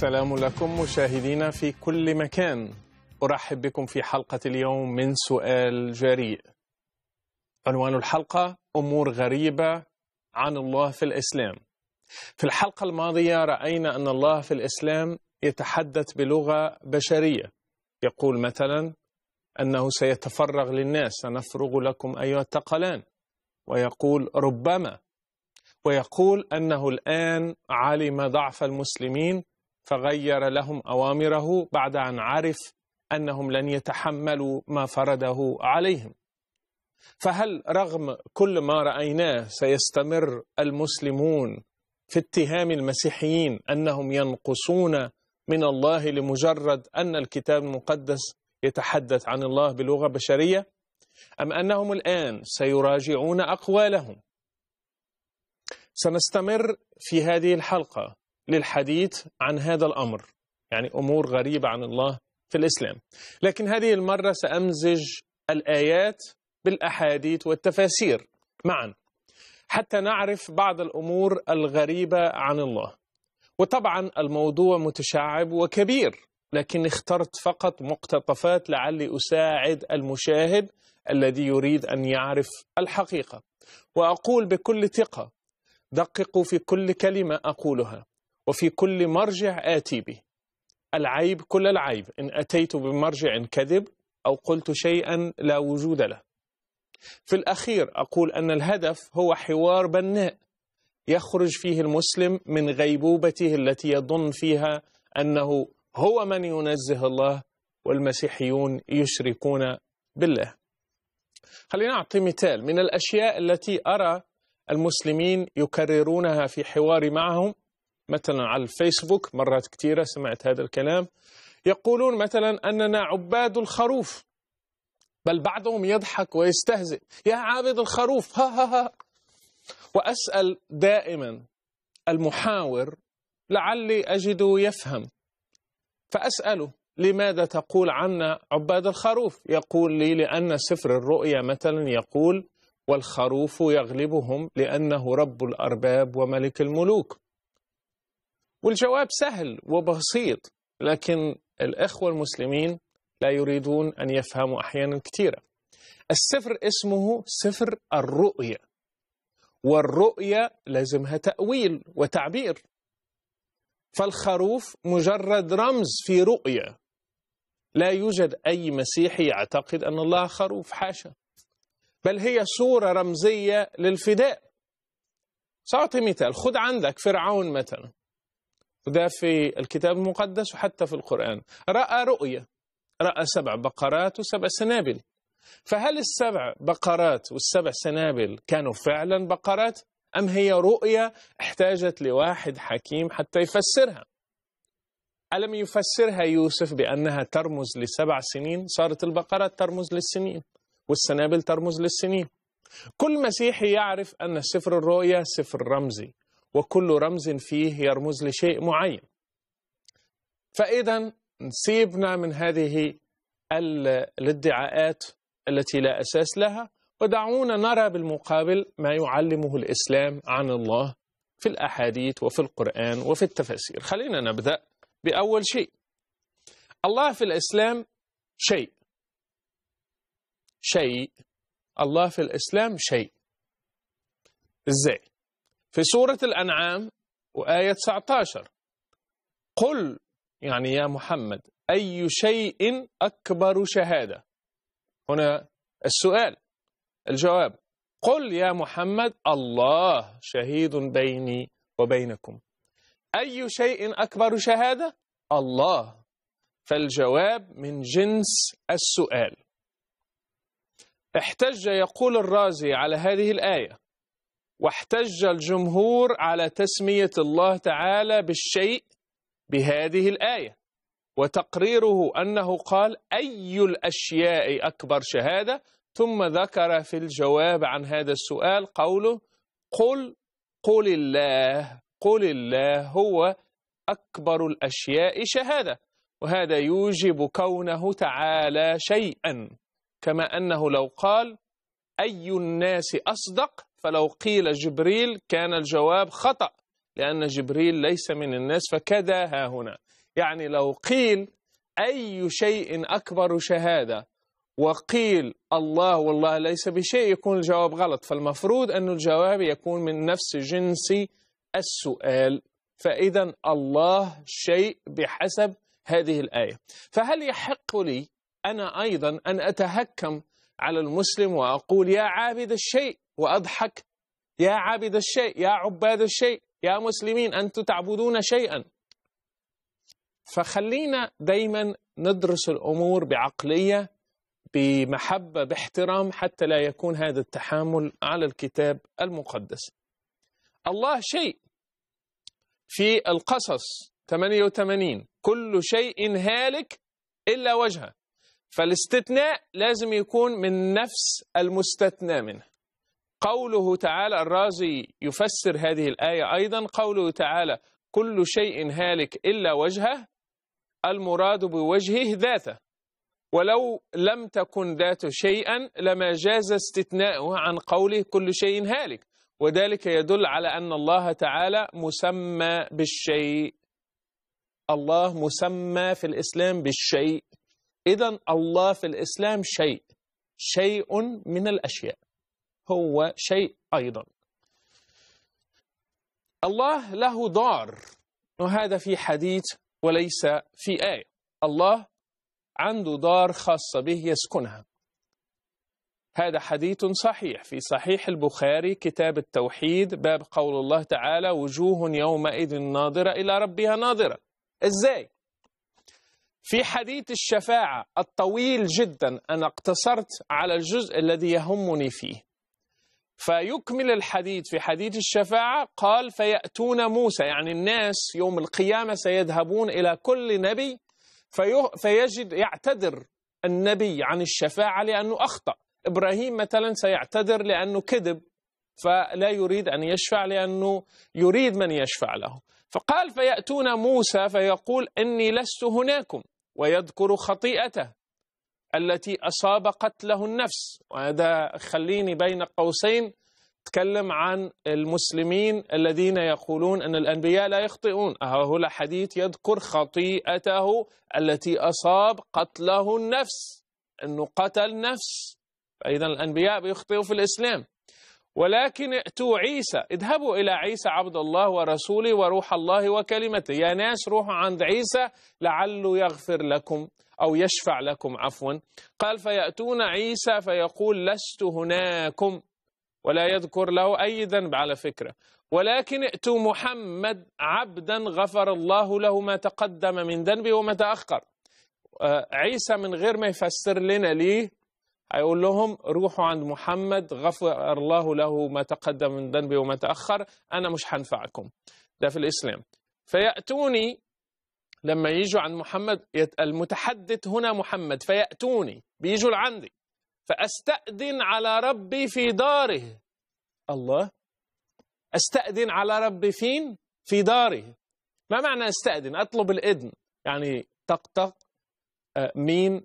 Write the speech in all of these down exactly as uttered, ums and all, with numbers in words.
سلام لكم مشاهدينا في كل مكان. أرحب بكم في حلقة اليوم من سؤال جريء. عنوان الحلقة أمور غريبة عن الله في الإسلام. في الحلقة الماضية رأينا أن الله في الإسلام يتحدث بلغة بشرية، يقول مثلا أنه سيتفرغ للناس، سنفرغ لكم أيها الثقلان، ويقول ربما، ويقول أنه الآن علم ضعف المسلمين فغير لهم أوامره بعد أن عرف أنهم لن يتحملوا ما فرضه عليهم. فهل رغم كل ما رأيناه سيستمر المسلمون في اتهام المسيحيين أنهم ينقصون من الله لمجرد أن الكتاب المقدس يتحدث عن الله بلغة بشرية؟ أم أنهم الآن سيراجعون أقوالهم؟ سنستمر في هذه الحلقة للحديث عن هذا الأمر، يعني أمور غريبة عن الله في الإسلام، لكن هذه المرة سأمزج الآيات بالأحاديث والتفاسير معا حتى نعرف بعض الأمور الغريبة عن الله. وطبعا الموضوع متشعب وكبير، لكن اخترت فقط مقتطفات لعلي أساعد المشاهد الذي يريد أن يعرف الحقيقة. وأقول بكل ثقة، دققوا في كل كلمة أقولها وفي كل مرجع آتي به. العيب كل العيب إن أتيت بمرجع كذب أو قلت شيئا لا وجود له. في الأخير أقول أن الهدف هو حوار بناء يخرج فيه المسلم من غيبوبته التي يظن فيها أنه هو من ينزه الله والمسيحيون يشركون بالله. خلينا أعطي مثال من الأشياء التي أرى المسلمين يكررونها في حواري معهم، مثلا على الفيسبوك مرات كثيرة سمعت هذا الكلام. يقولون مثلا أننا عباد الخروف، بل بعضهم يضحك ويستهزئ، يا عابد الخروف، ها ها ها. وأسأل دائما المحاور لعلي أجده يفهم، فأسأله لماذا تقول عنا عباد الخروف؟ يقول لي لأن سفر الرؤيا مثلا يقول والخروف يغلبهم لأنه رب الأرباب وملك الملوك. والجواب سهل وبسيط، لكن الإخوة المسلمين لا يريدون أن يفهموا أحيانا كثيرة. السفر اسمه سفر الرؤيا، والرؤيا لازمها تأويل وتعبير، فالخروف مجرد رمز في رؤيا. لا يوجد أي مسيحي يعتقد أن الله خروف، حاشا، بل هي صورة رمزية للفداء. سأعطي مثال، خذ عندك فرعون مثلا، وده في الكتاب المقدس وحتى في القرآن، رأى رؤيا، رأى سبع بقرات وسبع سنابل. فهل السبع بقرات والسبع سنابل كانوا فعلا بقرات؟ أم هي رؤيا احتاجت لواحد حكيم حتى يفسرها؟ ألم يفسرها يوسف بأنها ترمز لسبع سنين؟ صارت البقرات ترمز للسنين والسنابل ترمز للسنين. كل مسيحي يعرف أن سفر الرؤيا سفر رمزي، وكل رمز فيه يرمز لشيء معين. فإذا نسيبنا من هذه الادعاءات التي لا أساس لها، ودعونا نرى بالمقابل ما يعلمه الإسلام عن الله في الأحاديث وفي القرآن وفي التفاسير. خلينا نبدأ بأول شيء، الله في الإسلام شيء. شيء، الله في الإسلام شيء. إزاي؟ في سورة الأنعام وآية تسعة عشر، قل يعني يا محمد أي شيء أكبر شهادة. هنا السؤال، الجواب قل يا محمد الله شهيد بيني وبينكم. أي شيء أكبر شهادة؟ الله. فالجواب من جنس السؤال. احتج يقول الرازي على هذه الآية، واحتج الجمهور على تسمية الله تعالى بالشيء بهذه الآية وتقريره أنه قال أي الأشياء أكبر شهادة، ثم ذكر في الجواب عن هذا السؤال قوله قل قل الله، قل الله هو أكبر الأشياء شهادة. وهذا يوجب كونه تعالى شيئا، كما أنه لو قال أي الناس أصدق فلو قيل جبريل كان الجواب خطأ، لأن جبريل ليس من الناس، فكذا هاهنا يعني لو قيل أي شيء أكبر شهادة وقيل الله والله ليس بشيء يكون الجواب غلط، فالمفروض أن الجواب يكون من نفس جنس السؤال. فإذا الله شيء بحسب هذه الآية. فهل يحق لي أنا أيضا أن أتهكم على المسلم وأقول يا عابد الشيء وأضحك، يا عابد الشيء، يا عباد الشيء، يا مسلمين أنتم تعبدون شيئا؟ فخلينا دايما ندرس الأمور بعقلية، بمحبة، باحترام، حتى لا يكون هذا التحامل على الكتاب المقدس. الله شيء في القصص ثمانية وثمانين كل شيء هالك إلا وجهه، فالاستثناء لازم يكون من نفس المستثنى منه. قوله تعالى، الرازي يفسر هذه الآية أيضا، قوله تعالى كل شيء هالك إلا وجهه، المراد بوجهه ذاته، ولو لم تكن ذاته شيئا لما جاز استثناؤه عن قوله كل شيء هالك، وذلك يدل على أن الله تعالى مسمى بالشيء. الله مسمى في الإسلام بالشيء. إذن الله في الإسلام شيء، شيء من الأشياء، هو شيء أيضا. الله له دار، وهذا في حديث وليس في آية. الله عنده دار خاصة به يسكنها، هذا حديث صحيح في صحيح البخاري كتاب التوحيد، باب قول الله تعالى وجوه يومئذ ناظرة إلى ربها ناظرة. إزاي؟ في حديث الشفاعة الطويل جدا، أنا اقتصرت على الجزء الذي يهمني فيه. فيكمل الحديث في حديث الشفاعة، قال فيأتون موسى، يعني الناس يوم القيامة سيذهبون إلى كل نبي فيجد يعتذر النبي عن الشفاعة لأنه أخطأ. إبراهيم مثلا سيعتذر لأنه كذب، فلا يريد أن يشفع لأنه يريد من يشفع له. فقال فيأتون موسى فيقول إني لست هناكم، ويذكر خطيئته التي أصاب قتله النفس. وهذا خليني بين قوسين تكلم عن المسلمين الذين يقولون أن الأنبياء لا يخطئون. هذا حديث يذكر خطيئته التي أصاب قتله النفس، أنه قتل نفس. فإذا الأنبياء بيخطئوا في الإسلام. ولكن ائتوا عيسى، اذهبوا إلى عيسى عبد الله ورسوله وروح الله وكلمته، يا ناس روحوا عند عيسى لعله يغفر لكم أو يشفع لكم عفوا. قال فيأتون عيسى فيقول لست هناكم، ولا يذكر له أي ذنب على فكرة. ولكن ائتوا محمد عبدا غفر الله له ما تقدم من ذنبه وما تأخر. عيسى من غير ما يفسر لنا ليه هيقول لهم روحوا عند محمد غفر الله له ما تقدم من ذنبه وما تأخر، أنا مش هنفعكم. ده في الإسلام. فيأتوني لما يجوا عند محمد، المتحدث هنا محمد، فيأتوني بيجوا لعندي فأستأذن على ربي في داره. الله، أستأذن على ربي فين؟ في داره. ما معنى أستأذن؟ أطلب الإذن، يعني طقطق مين؟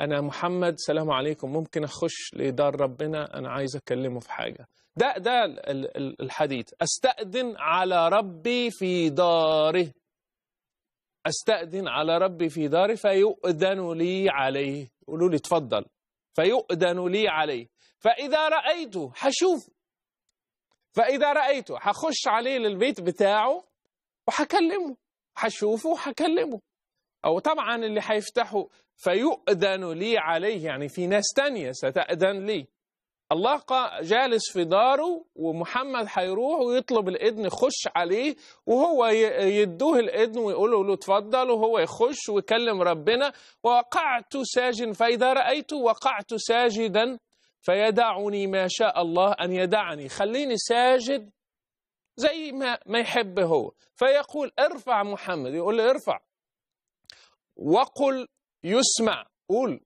أنا محمد، سلام عليكم، ممكن أخش لدار ربنا، أنا عايز أكلمه في حاجة. ده ده الحديث، أستأذن على ربي في داره، أستأذن على ربي في داري فيؤذن لي عليه، يقولوا لي اتفضل، فيؤذن لي عليه. فإذا رأيته هشوفه، فإذا رأيته هخش عليه للبيت بتاعه وهكلمه، هشوفه وهكلمه. أو طبعا اللي هيفتحه فيؤذن لي عليه، يعني في ناس تانية ستأذن لي. الله جالس في داره ومحمد هيروح ويطلب الإذن، خش عليه وهو يدوه الإذن ويقول له اتفضل، وهو يخش ويكلم ربنا. وقعت ساجدا فإذا رأيت وقعت ساجدا فيدعني ما شاء الله أن يدعني، خليني ساجد زي ما ما يحب هو. فيقول ارفع محمد، يقول له ارفع، وقل يسمع، قول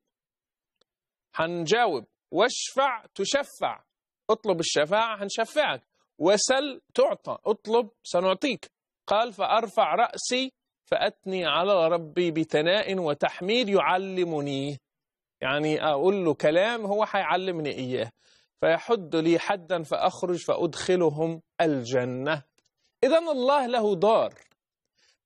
هنجاوب، واشفع تشفع، اطلب الشفاعة هنشفعك، وسل تعطى، اطلب سنعطيك. قال فأرفع رأسي فأتني على ربي بثناء وتحميد يعلمني، يعني أقول له كلام هو هيعلمني إياه، فيحد لي حدا فأخرج فأدخلهم الجنة. إذن الله له دار،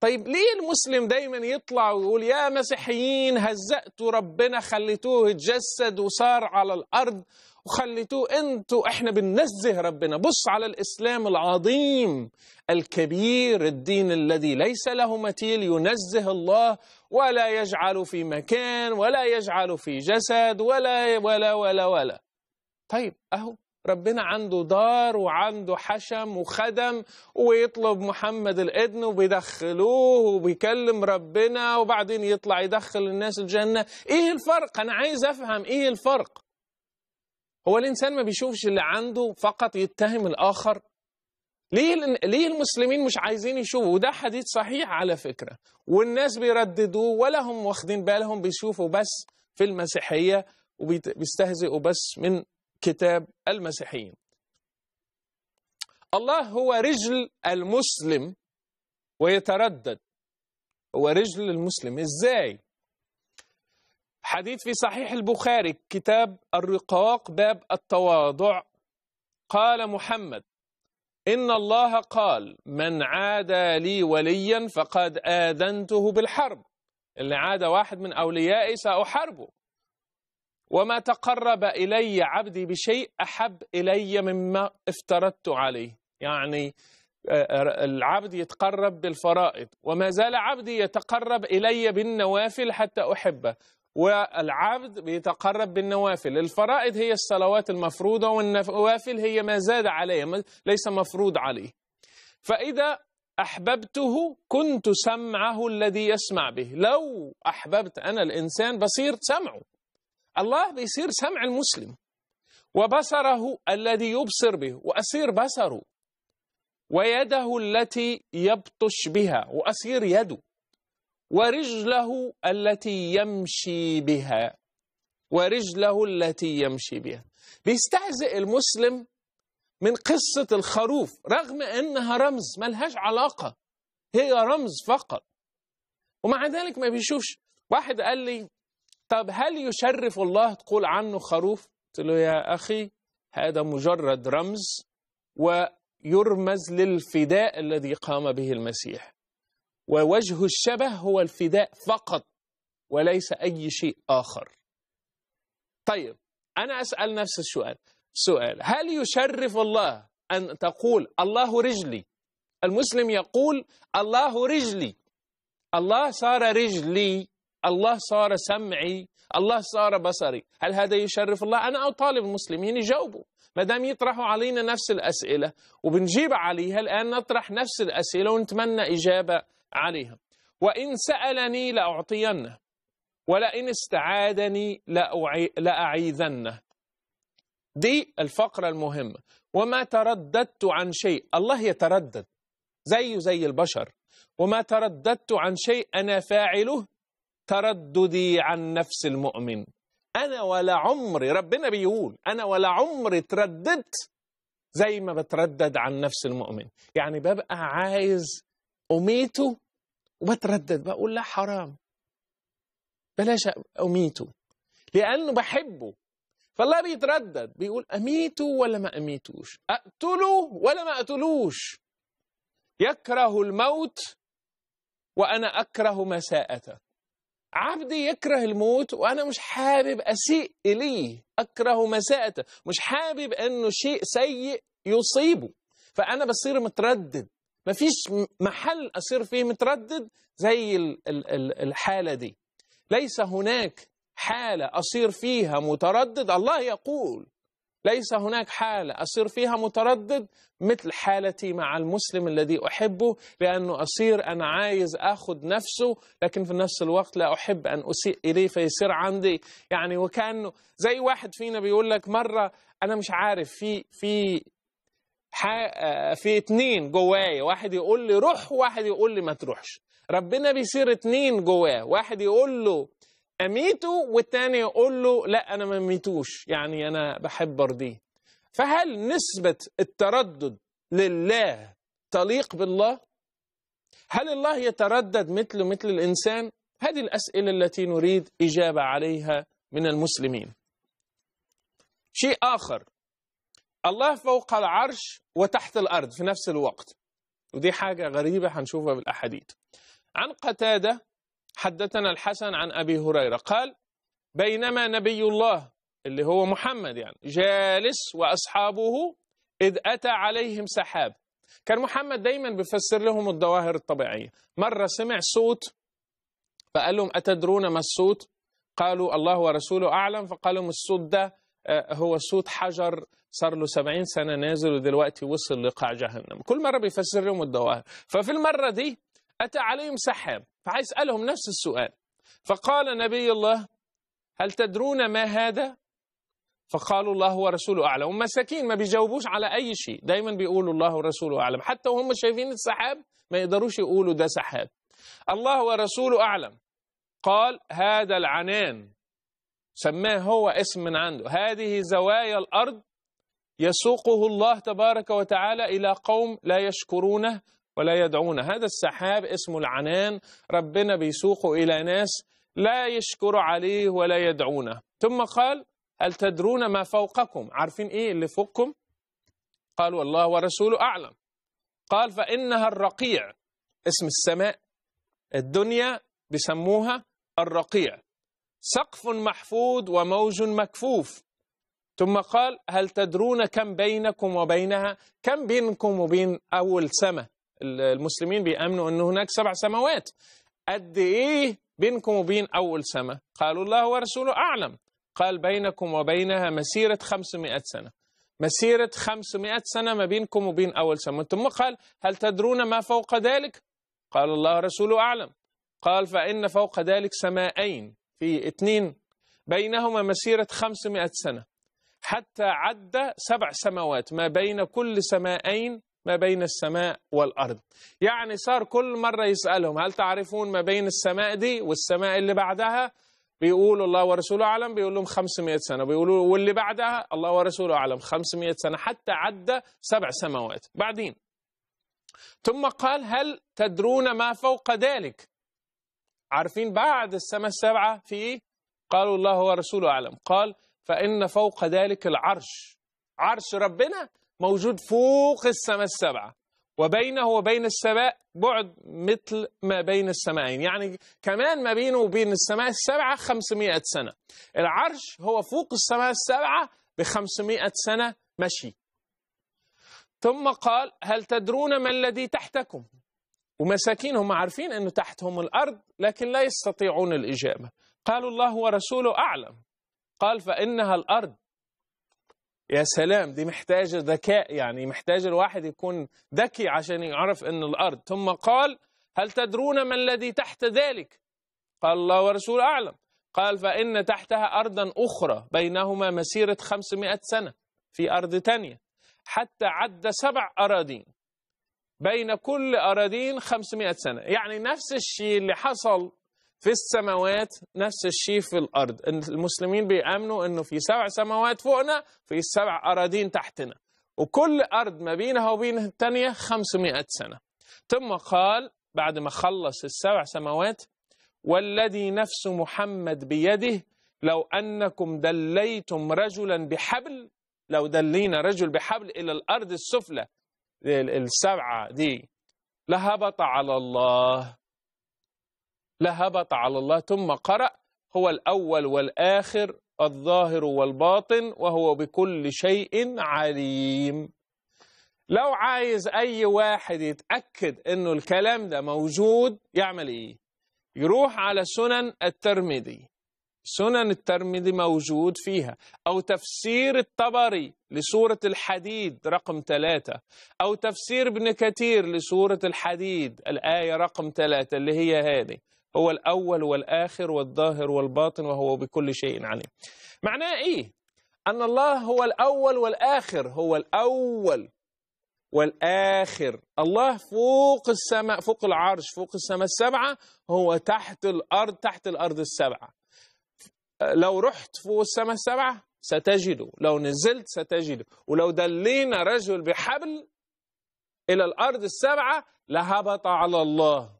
طيب ليه المسلم دايما يطلع ويقول يا مسيحيين هزقتوا ربنا خليتوه يتجسد وصار على الأرض وخليتوه انتوا، احنا بننزه ربنا. بص على الإسلام العظيم الكبير، الدين الذي ليس له مثيل، ينزه الله ولا يجعل في مكان ولا يجعل في جسد ولا ولا ولا ولا. طيب اهو ربنا عنده دار وعنده حشم وخدم، ويطلب محمد الإذن وبيدخلوه وبيكلم ربنا، وبعدين يطلع يدخل الناس الجنة. ايه الفرق؟ انا عايز افهم ايه الفرق. هو الانسان ما بيشوفش اللي عنده فقط يتهم الاخر؟ ليه ليه المسلمين مش عايزين يشوفوا؟ وده حديث صحيح على فكرة، والناس بيرددوه ولا هم واخدين بالهم، بيشوفوا بس في المسيحية وبيستهزئوا بس من كتاب المسيحيين. الله هو رجل المسلم ويتردد. هو رجل المسلم ازاي؟ حديث في صحيح البخاري كتاب الرقاق باب التواضع، قال محمد: إن الله قال: من عادى لي وليا فقد آذنته بالحرب، اللي عادى واحد من أوليائي سأحاربه، وما تقرب إلي عبدي بشيء أحب إلي مما افترضت عليه. يعني العبد يتقرب بالفرائض، وما زال عبدي يتقرب إلي بالنوافل حتى أحبه. والعبد بيتقرب بالنوافل، الفرائض هي الصلوات المفروضة، والنوافل هي ما زاد عليه ليس مفروض عليه. فإذا أحببته كنت سمعه الذي يسمع به. لو أحببت أنا الإنسان بصير سمعه، الله بيصير سمع المسلم، وبصره الذي يبصر به وأصير بصره، ويده التي يبطش بها وأصير يده، ورجله التي يمشي بها ورجله التي يمشي بها. بيستهزئ المسلم من قصة الخروف، رغم أنها رمز ملهاش علاقة، هي رمز فقط، ومع ذلك ما بيشوفش. واحد قال لي: طب هل يشرف الله تقول عنه خروف؟ قلت له: يا أخي هذا مجرد رمز، ويرمز للفداء الذي قام به المسيح، ووجه الشبه هو الفداء فقط وليس أي شيء آخر. طيب أنا أسأل نفس السؤال سؤال هل يشرف الله أن تقول الله رجلي؟ المسلم يقول الله رجلي، الله صار رجلي، الله صار سمعي، الله صار بصري. هل هذا يشرف الله؟ أنا أطالب المسلمين يجاوبوا، ما دام يطرحوا علينا نفس الأسئلة وبنجيب عليها. الآن نطرح نفس الأسئلة ونتمنى إجابة عليها. وإن سألني لأعطينه، ولئن استعادني لأعيذنه. دي الفقرة المهمة. وما ترددت عن شيء، الله يتردد زيه زي البشر. وما ترددت عن شيء أنا فاعله، ترددي عن نفس المؤمن. أنا ولا عمري، ربنا بيقول أنا ولا عمري ترددت زي ما بتردد عن نفس المؤمن. يعني ببقى عايز أميته وبتردد، بقول لا حرام بلاش أميته لأنه بحبه. فالله بيتردد، بيقول أميته ولا ما أميتوش، أقتله ولا ما أقتلوش. يكره الموت وأنا أكره مساءته. عبدي يكره الموت وأنا مش حابب أسيء إليه، أكره مساءته، مش حابب أنه شيء سيء يصيبه، فأنا بصير متردد. مفيش محل أصير فيه متردد زي الحالة دي. ليس هناك حالة أصير فيها متردد، الله يقول ليس هناك حالة أصير فيها متردد مثل حالتي مع المسلم الذي أحبه، لأنه أصير أنا عايز أخذ نفسه، لكن في نفس الوقت لا أحب أن أسيء إليه، فيصير عندي يعني وكأنه زي واحد فينا بيقول لك مرة أنا مش عارف في في في اتنين جوايا، واحد يقول لي روح وواحد يقول لي ما تروحش. ربنا بيصير اتنين جواه، واحد يقول له أميته والتاني يقول له لا أنا ما أميتوش، يعني أنا بحب أرضيه. فهل نسبة التردد لله تليق بالله؟ هل الله يتردد مثله مثل الإنسان؟ هذه الأسئلة التي نريد إجابة عليها من المسلمين. شيء آخر، الله فوق العرش وتحت الأرض في نفس الوقت. ودي حاجة غريبة هنشوفها بالأحاديث. عن قتادة حدثنا الحسن عن أبي هريرة قال: بينما نبي الله اللي هو محمد يعني جالس وأصحابه إذ أتى عليهم سحاب. كان محمد دايما بيفسر لهم الظواهر الطبيعية. مرة سمع صوت فقال لهم: أتدرون ما الصوت؟ قالوا: الله ورسوله أعلم. فقالوا: الصوت ده هو صوت حجر صار له سبعين سنة نازل ودلوقتي وصل لقاع جهنم. كل مرة بيفسر لهم الظواهر. ففي المرة دي أتى عليهم سحاب فهيسألهم نفس السؤال. فقال نبي الله: هل تدرون ما هذا؟ فقالوا: الله ورسوله أعلم. ومساكين ما بيجاوبوش على أي شيء، دايما بيقولوا الله ورسوله أعلم، حتى وهم شايفين السحاب ما يقدروش يقولوا ده سحاب. الله ورسوله أعلم. قال: هذا العنان، سماه هو اسم من عنده، هذه زوايا الأرض يسوقه الله تبارك وتعالى إلى قوم لا يشكرونه ولا يدعونه. هذا السحاب اسمه العنان، ربنا بيسوقه إلى ناس لا يشكر عليه ولا يدعونه. ثم قال: هل تدرون ما فوقكم؟ عارفين إيه اللي فوقكم؟ قالوا: الله ورسوله أعلم. قال: فإنها الرقيع، اسم السماء الدنيا بيسموها الرقيع، سقف محفوظ وموج مكفوف. ثم قال: هل تدرون كم بينكم وبينها؟ كم بينكم وبين أول سماء؟ المسلمين بيأمنوا أن هناك سبع سماوات، قد إيه بينكم وبين أول سماء؟ قالوا: الله ورسوله أعلم. قال: بينكم وبينها مسيرة خمسمائة سنة، مسيرة خمسمائة سنة ما بينكم وبين أول سماء. ثم قال: هل تدرون ما فوق ذلك؟ قال: الله ورسوله أعلم. قال: فإن فوق ذلك سمائين، في اثنين بينهما مسيرة خمسمائة سنة، حتى عد سبع سماوات ما بين كل سمائين ما بين السماء والأرض. يعني صار كل مرة يسألهم هل تعرفون ما بين السماء دي والسماء اللي بعدها؟ بيقولوا الله ورسوله أعلم، بيقول لهم خمسمائة سنة، بيقولوا واللي بعدها الله ورسوله أعلم، خمسمائة سنة، حتى عد سبع سماوات. بعدين ثم قال: هل تدرون ما فوق ذلك؟ عارفين بعد السماء السبعة في إيه؟ قالوا: الله ورسوله أعلم. قال: فإن فوق ذلك العرش، عرش ربنا موجود فوق السماء السبعة، وبينه وبين السماء بعد مثل ما بين السمائين، يعني كمان ما بينه وبين السماء السبعة خمسمائة سنة. العرش هو فوق السماء السبعة بخمسمائة سنة مشي. ثم قال: هل تدرون ما الذي تحتكم؟ ومساكين هم عارفين أنه تحتهم الأرض لكن لا يستطيعون الإجابة. قالوا: الله ورسوله أعلم. قال: فإنها الأرض. يا سلام، دي محتاجة ذكاء، يعني محتاج الواحد يكون ذكي عشان يعرف أن الأرض. ثم قال: هل تدرون ما الذي تحت ذلك؟ قال: الله ورسوله أعلم. قال: فإن تحتها أرضا أخرى بينهما مسيرة خمسمائة سنة، في أرض تانية، حتى عد سبع أراضين، بين كل أراضين خمسمائة سنة. يعني نفس الشيء اللي حصل في السماوات نفس الشيء في الأرض. المسلمين بيأمنوا أنه في سبع سماوات فوقنا، في سبع أراضين تحتنا، وكل أرض ما بينها وبين الثانية خمسمائة سنة. ثم قال بعد ما خلص السبع سماوات: والذي نفس محمد بيده لو أنكم دليتم رجلا بحبل، لو دلينا رجل بحبل إلى الأرض السفلى السبعة دي لهبط على الله، لهبط على الله. ثم قرأ: هو الأول والآخر الظاهر والباطن وهو بكل شيء عليم. لو عايز أي واحد يتأكد أنه الكلام ده موجود يعمل إيه؟ يروح على سنن الترمذي، سنن الترمذي موجود فيها، أو تفسير الطبري لسورة الحديد رقم ثلاثة، أو تفسير ابن كثير لسورة الحديد الآية رقم ثلاثة اللي هي هذه: هو الأول والآخر والظاهر والباطن وهو بكل شيء عليم. معناه إيه؟ أن الله هو الأول والآخر، هو الأول والآخر. الله فوق السماء، فوق العرش، فوق السماء السبعة، هو تحت الأرض، تحت الأرض السبعة. لو رحت فوق السماء السبعة ستجده، لو نزلت ستجده، ولو دلينا رجل بحبل إلى الأرض السبعة لهبط على الله.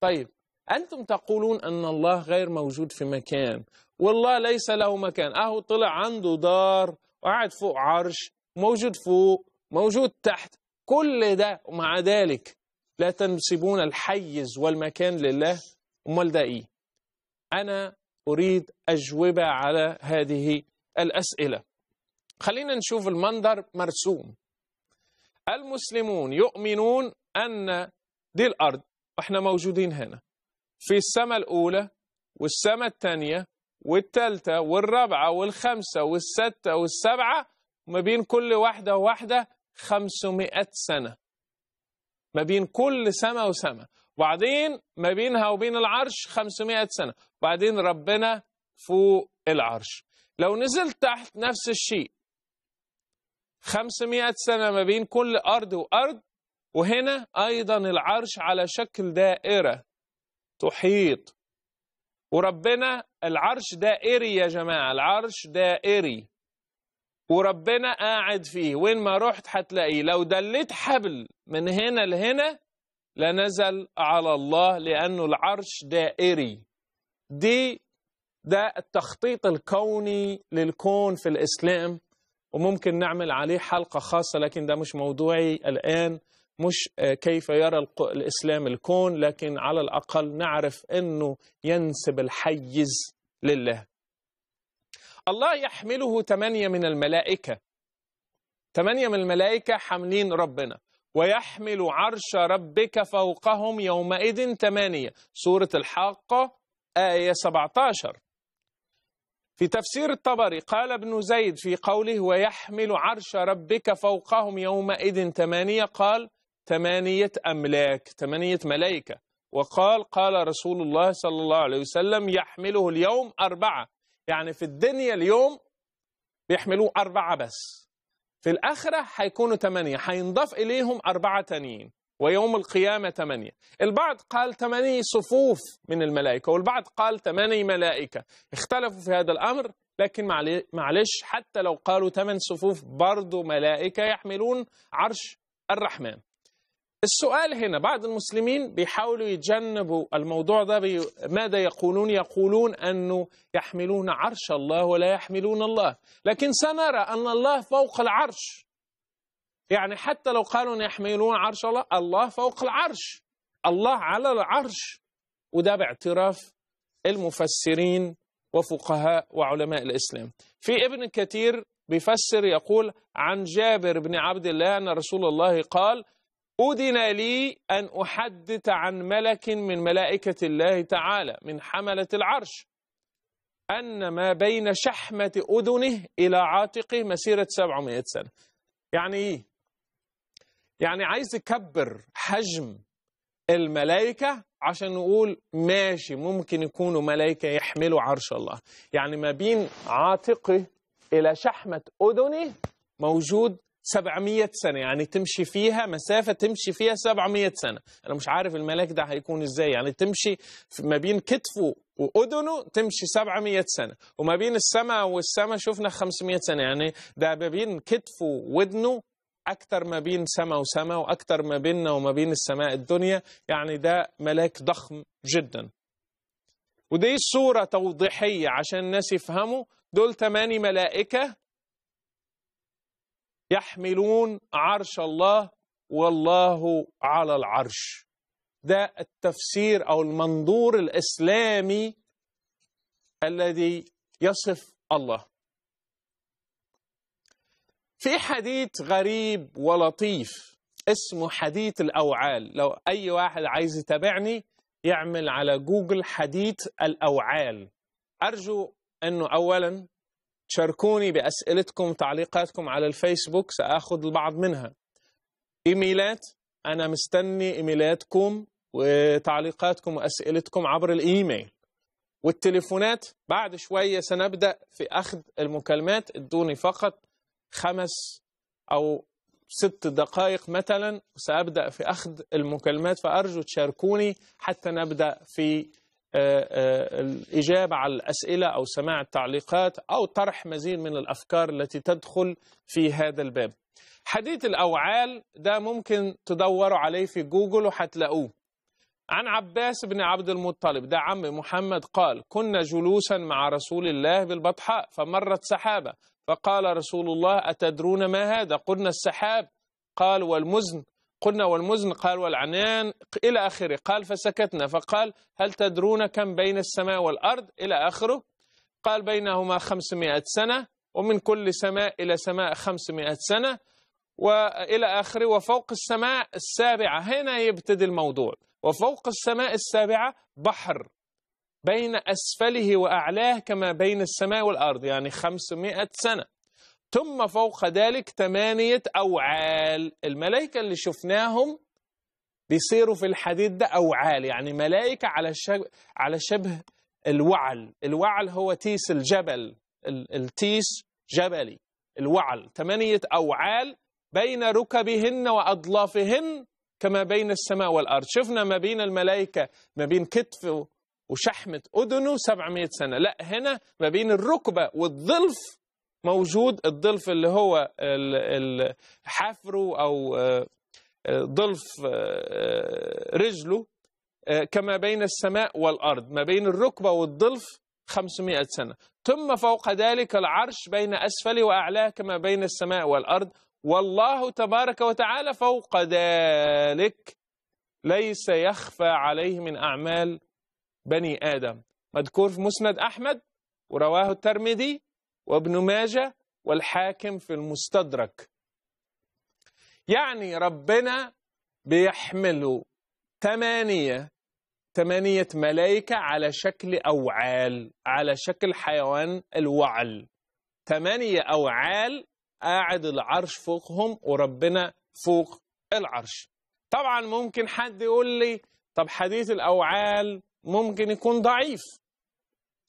طيب أنتم تقولون أن الله غير موجود في مكان، والله ليس له مكان، أهو طلع عنده دار وقعد فوق عرش، موجود فوق موجود تحت، كل ده ومع ذلك لا تنسبون الحيز والمكان لله. أمال ده إيه؟ أنا أريد أجوبة على هذه الأسئلة. خلينا نشوف المنظر مرسوم. المسلمون يؤمنون أن دي الأرض وإحنا موجودين هنا في السماء الأولى والسماء الثانية والثالثة والرابعة والخمسة والستة والسبعة، ما بين كل واحدة وواحدة خمسمائة سنة، ما بين كل سماء وسماء، وبعدين ما بينها وبين العرش خمسمائة سنة، وبعدين ربنا فوق العرش. لو نزلت تحت نفس الشيء، خمسمائة سنة ما بين كل أرض وأرض، وهنا أيضا العرش على شكل دائرة تحيط، وربنا العرش دائري يا جماعة، العرش دائري وربنا قاعد فيه، وين ما رحت هتلاقيه. لو دليت حبل من هنا لهنا لنزل على الله، لأنه العرش دائري. دي ده التخطيط الكوني للكون في الإسلام، وممكن نعمل عليه حلقة خاصة، لكن ده مش موضوعي الآن، مش كيف يرى الإسلام الكون، لكن على الأقل نعرف أنه ينسب الحيز لله. الله يحمله ثمانية من الملائكة، ثمانية من الملائكة حاملين ربنا، ويحمل عرش ربك فوقهم يومئذ ثمانية، سورة الحاقة آية سبعة عشر. في تفسير الطبري قال ابن زيد في قوله ويحمل عرش ربك فوقهم يومئذ ثمانية، قال ثمانية أملاك، ثمانية ملائكة. وقال قال رسول الله صلى الله عليه وسلم يحمله اليوم أربعة، يعني في الدنيا اليوم بيحملوه أربعة بس، في الآخرة هيكونوا ثمانية، هينضاف إليهم أربعة تانيين، ويوم القيامة ثمانية. البعض قال ثمانية صفوف من الملائكة، والبعض قال ثمانية ملائكة، اختلفوا في هذا الأمر، لكن معلش حتى لو قالوا ثمان صفوف برضو ملائكة يحملون عرش الرحمن. السؤال هنا بعض المسلمين بيحاولوا يتجنبوا الموضوع ده، بي... ماذا يقولون؟ يقولون أنه يحملون عرش الله ولا يحملون الله، لكن سنرى أن الله فوق العرش، يعني حتى لو قالوا يحملون عرش الله، الله فوق العرش، الله على العرش، وده باعتراف المفسرين وفقهاء وعلماء الإسلام. في ابن كثير بيفسر يقول عن جابر بن عبد الله أن رسول الله قال أذن لي أن أحدث عن ملك من ملائكة الله تعالى من حملة العرش أن ما بين شحمة أذنه إلى عاتقه مسيرة سبعمائة سنة. يعني إيه؟ يعني عايز يكبر حجم الملائكة عشان نقول ماشي ممكن يكونوا ملائكة يحملوا عرش الله، يعني ما بين عاتقه إلى شحمة أذنه موجود سبعمائة سنة، يعني تمشي فيها مسافة، تمشي فيها سبعمائة سنة. أنا مش عارف الملاك ده هيكون إزاي، يعني تمشي ما بين كتفه وأذنه تمشي سبعمائة سنة، وما بين السماء والسماء شفنا خمسمائة سنة، يعني ده ما بين كتفه وأذنه أكتر ما بين سماء وسماء، وأكتر ما بيننا وما بين السماء الدنيا، يعني ده ملاك ضخم جدا. ودي صورة توضيحية عشان الناس يفهموا، دول ثماني ملائكة يحملون عرش الله والله على العرش. ده التفسير أو المنظور الإسلامي الذي يصف الله. في حديث غريب ولطيف اسمه حديث الأوعال، لو أي واحد عايز يتابعني يعمل على جوجل حديث الأوعال. أرجو أنه أولاً شاركوني بأسئلتكم تعليقاتكم على الفيسبوك، سأخذ البعض منها. إيميلات، أنا مستني إيميلاتكم وتعليقاتكم وأسئلتكم عبر الإيميل. والتليفونات بعد شوية سنبدأ في أخذ المكالمات، ادوني فقط خمس أو ست دقائق مثلا وسأبدأ في أخذ المكالمات، فأرجو تشاركوني حتى نبدأ في الإجابة على الأسئلة أو سماع التعليقات أو طرح مزيد من الأفكار التي تدخل في هذا الباب. حديث الأوعال ده ممكن تدوروا عليه في جوجل وحتلاقوه. عن عباس بن عبد المطلب، ده عم محمد، قال كنا جلوسا مع رسول الله بالبطحاء فمرت سحابة، فقال رسول الله أتدرون ما هذا؟ قلنا السحاب، قال والمزن، قلنا والمزن، قال والعنان إلى آخره، قال فسكتنا فقال هل تدرون كم بين السماء والأرض إلى آخره، قال بينهما خمسمائة سنة ومن كل سماء إلى سماء خمسمائة سنة وإلى آخره، وفوق السماء السابعة، هنا يبتدي الموضوع، وفوق السماء السابعة بحر بين أسفله وأعلاه كما بين السماء والأرض، يعني خمسمائة سنة، ثم فوق ذلك ثمانية أوعال. الملائكة اللي شفناهم بيصيروا في الحديد ده أوعال، يعني ملائكة على شبه, على شبه الوعل. الوعل هو تيس الجبل، التيس جبلي الوعل. ثمانية أوعال بين ركبهن وأضلافهن كما بين السماء والأرض. شفنا ما بين الملائكة ما بين كتف وشحمة أذنه سبعمائة سنة، لا هنا ما بين الركبة والظلف موجود، الضلف اللي هو حفره أو ضلف رجله كما بين السماء والأرض، ما بين الركبة والضلف خمسمائة سنة، ثم فوق ذلك العرش بين أسفله وأعلاه كما بين السماء والأرض، والله تبارك وتعالى فوق ذلك ليس يخفى عليه من أعمال بني آدم، مذكور في مسند أحمد ورواه الترمذي وابن ماجه والحاكم في المستدرك. يعني ربنا بيحمله ثمانية ثمانية ملائكة على شكل أوعال، على شكل حيوان الوعل، ثمانية أوعال قاعد العرش فوقهم وربنا فوق العرش. طبعا ممكن حد يقول لي طب حديث الأوعال ممكن يكون ضعيف.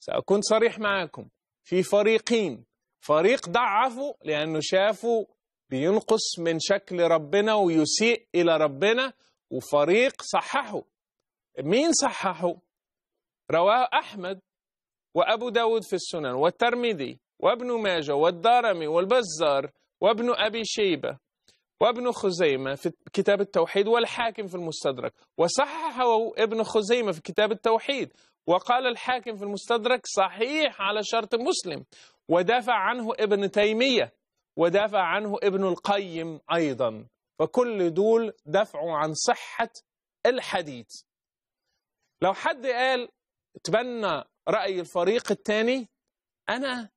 سأكون صريح معاكم، في فريقين، فريق ضعفوا لأنه شافوا بينقص من شكل ربنا ويسيء إلى ربنا، وفريق صححوا. مين صححوا؟ رواه أحمد وأبو داود في السنن والترمذي وابن ماجه والدارمي والبزار وابن أبي شيبة وابن خزيمة في كتاب التوحيد والحاكم في المستدرك، وصححه ابن خزيمة في كتاب التوحيد، وقال الحاكم في المستدرك صحيح على شرط مسلم، ودافع عنه ابن تيمية ودافع عنه ابن القيم أيضا، فكل دول دفعوا عن صحة الحديث. لو حد قال تبنى رأي الفريق الثاني، أنا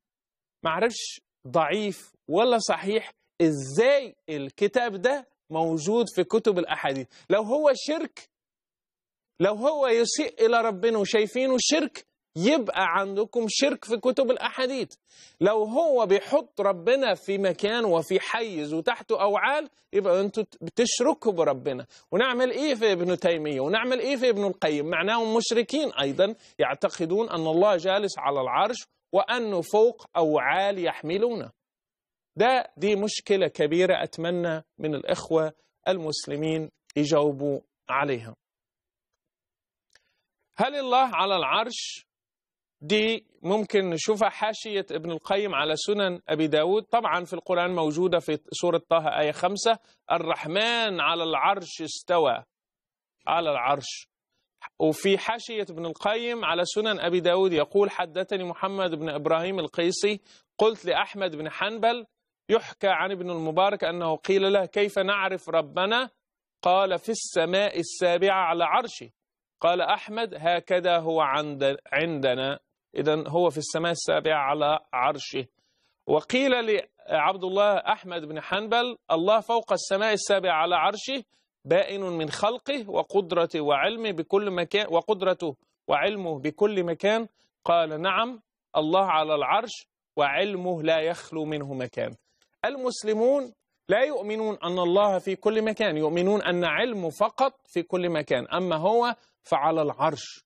معرفش ضعيف ولا صحيح، إزاي الكتاب ده موجود في كتب الأحاديث؟ لو هو شرك، لو هو يسيء إلى ربنا وشايفينه شرك، يبقى عندكم شرك في كتب الأحاديث. لو هو بيحط ربنا في مكان وفي حيز وتحته أوعال، يبقى أنتوا بتشركوا بربنا. ونعمل إيه في ابن تيمية ونعمل إيه في ابن القيم؟ معناهم مشركين أيضا، يعتقدون أن الله جالس على العرش وأنه فوق أوعال يحملونه. ده دي مشكلة كبيرة، أتمنى من الإخوة المسلمين يجاوبوا عليها. هل الله على العرش؟ دي ممكن نشوفها حاشية ابن القيم على سنن أبي داود، طبعا في القرآن موجودة في سورة طه آية خمسة، الرحمن على العرش استوى، على العرش. وفي حاشية ابن القيم على سنن أبي داود يقول حدثني محمد بن إبراهيم القيسي قلت لأحمد بن حنبل يحكى عن ابن المبارك أنه قيل له كيف نعرف ربنا؟ قال في السماء السابعة على عرشه. قال أحمد هكذا هو عندنا، إذن هو في السماء السابعة على عرشه. وقيل لعبد الله أحمد بن حنبل الله فوق السماء السابعة على عرشه بائن من خلقه وقدرته وعلمه بكل مكان وقدرته وعلمه بكل مكان. قال نعم، الله على العرش وعلمه لا يخلو منه مكان. المسلمون لا يؤمنون أن الله في كل مكان، يؤمنون أن علمه فقط في كل مكان، أما هو فعلى العرش،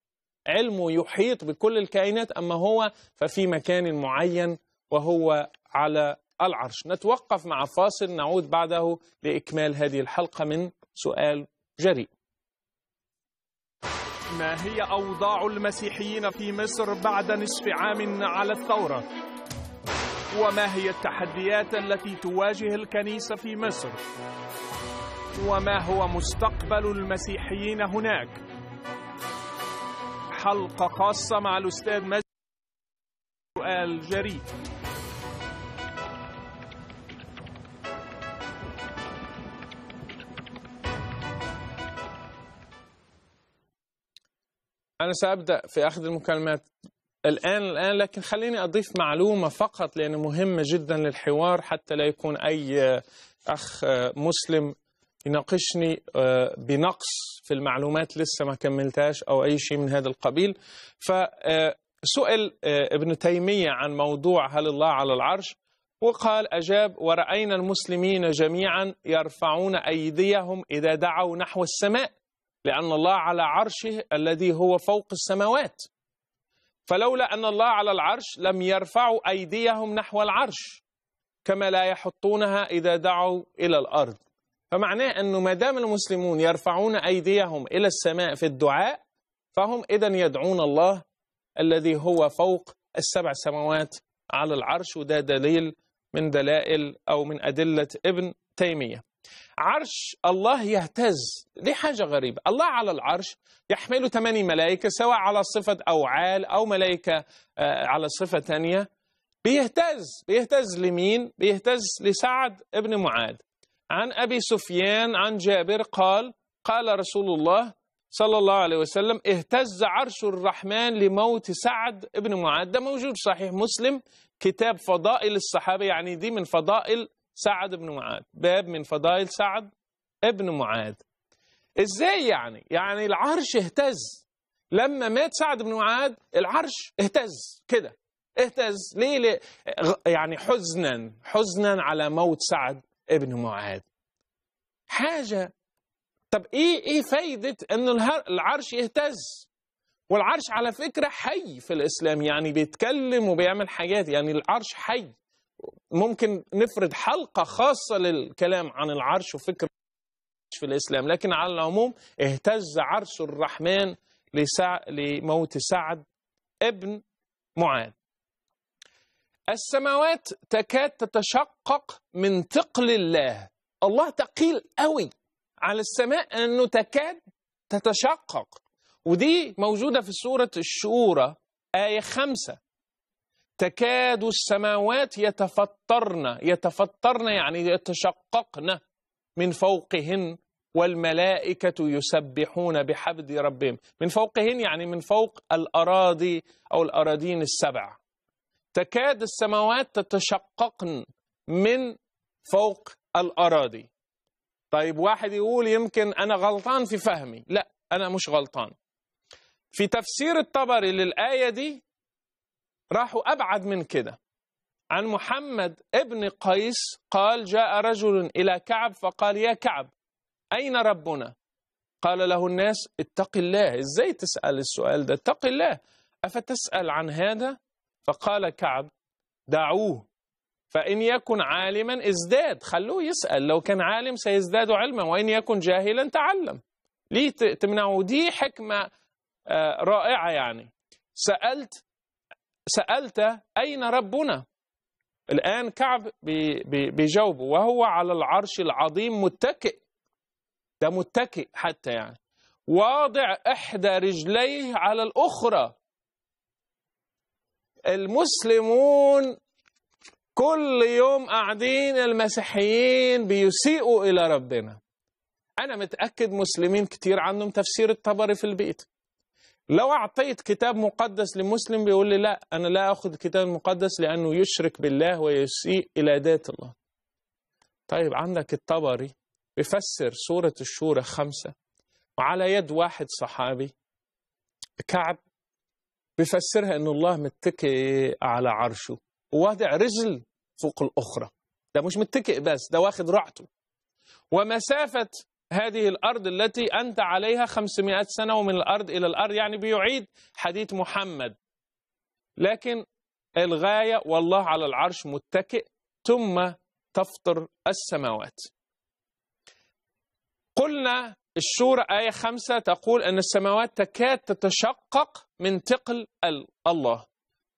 علمه يحيط بكل الكائنات، أما هو ففي مكان معين وهو على العرش. نتوقف مع فاصل، نعود بعده لإكمال هذه الحلقة من سؤال جريء. ما هي أوضاع المسيحيين في مصر بعد نصف عام على الثورة؟ وما هي التحديات التي تواجه الكنيسة في مصر؟ وما هو مستقبل المسيحيين هناك؟ حلقة خاصة مع الأستاذ مجدي سؤال جريء. أنا سأبدأ في أخذ المكالمات الآن الآن لكن خليني أضيف معلومة فقط لأنه مهمة جدا للحوار حتى لا يكون أي أخ مسلم يناقشني بنقص في المعلومات لسه ما كملتهاش أو أي شيء من هذا القبيل. فسئل ابن تيمية عن موضوع هل الله على العرش؟ وقال أجاب: ورأينا المسلمين جميعا يرفعون أيديهم إذا دعوا نحو السماء لأن الله على عرشه الذي هو فوق السماوات، فلولا أن الله على العرش لم يرفعوا أيديهم نحو العرش كما لا يحطونها إذا دعوا إلى الأرض. فمعناه أنه ما دام المسلمون يرفعون أيديهم إلى السماء في الدعاء فهم إذن يدعون الله الذي هو فوق السبع سماوات على العرش، وده دليل من دلائل أو من أدلة ابن تيمية. عرش الله يهتز، دي حاجة غريبة. الله على العرش يحمله ثمانية ملائكة سواء على صفة أو عال أو ملائكة على صفة ثانية. بيهتز بيهتز لمين؟ بيهتز لسعد بن معاذ. عن أبي سفيان عن جابر قال: قال رسول الله صلى الله عليه وسلم: اهتز عرش الرحمن لموت سعد بن معاذ. ده موجود صحيح مسلم، كتاب فضائل الصحابة، يعني دي من فضائل سعد بن معاذ، باب من فضائل سعد ابن معاذ. ازاي يعني؟ يعني العرش اهتز لما مات سعد بن معاذ، العرش اهتز كده، اهتز ليه؟ ليه؟ يعني حزنا حزنا على موت سعد ابن معاذ. حاجة. طب ايه ايه فايدة ان العرش يهتز؟ والعرش على فكرة حي في الإسلام، يعني بيتكلم وبيعمل حاجات، يعني العرش حي. ممكن نفرد حلقة خاصة للكلام عن العرش وفكرة في الإسلام، لكن على العموم اهتز عرش الرحمن لسع... لموت سعد ابن معاذ. السماوات تكاد تتشقق من ثقل الله. الله تقيل قوي على السماء أنه تكاد تتشقق، ودي موجودة في سورة الشورى آية خمسة: تكاد السماوات يتفطرن يتفطرن يعني يتشققن من فوقهن والملائكة يسبحون بحمد ربهم. من فوقهن يعني من فوق الأراضي أو الأراضين السبع. تكاد السماوات تتشققن من فوق الأراضي. طيب واحد يقول يمكن أنا غلطان في فهمي. لا، أنا مش غلطان. في تفسير الطبري للآية دي راحوا أبعد من كده. عن محمد ابن قيس قال: جاء رجل إلى كعب فقال: يا كعب، أين ربنا؟ قال له الناس: اتق الله. إزاي تسأل السؤال ده؟ اتق الله، أفتسأل عن هذا؟ فقال كعب: دعوه فإن يكن عالما ازداد. خلوه يسأل، لو كان عالم سيزداد علما، وإن يكن جاهلا تعلم. ليه تمنعه؟ دي حكمة رائعة. يعني سألت سألت أين ربنا؟ الآن كعب بيجاوبه وهو على العرش العظيم متكئ، ده متكئ حتى يعني واضع إحدى رجليه على الأخرى. المسلمون كل يوم قاعدين المسيحيين بيسيئوا إلى ربنا. أنا متأكد مسلمين كتير عندهم تفسير الطبري في البيت. لو أعطيت كتاب مقدس لمسلم بيقول لي: لا، أنا لا أخذ الكتاب المقدس لأنه يشرك بالله ويسيء إلى ذات الله. طيب عندك الطبري بيفسر سورة الشورى خمسة وعلى يد واحد صحابي كعب بيفسرها أن الله متكئ على عرشه وواضع رجل فوق الأخرى. ده مش متكئ بس، ده واخد راحته. ومسافة هذه الأرض التي أنت عليها خمسمائة سنة ومن الأرض إلى الأرض، يعني بيعيد حديث محمد. لكن الغاية والله على العرش متكئ ثم تفطر السماوات. قلنا الشورى آية خمسة تقول أن السماوات تكاد تتشقق من ثقل الله.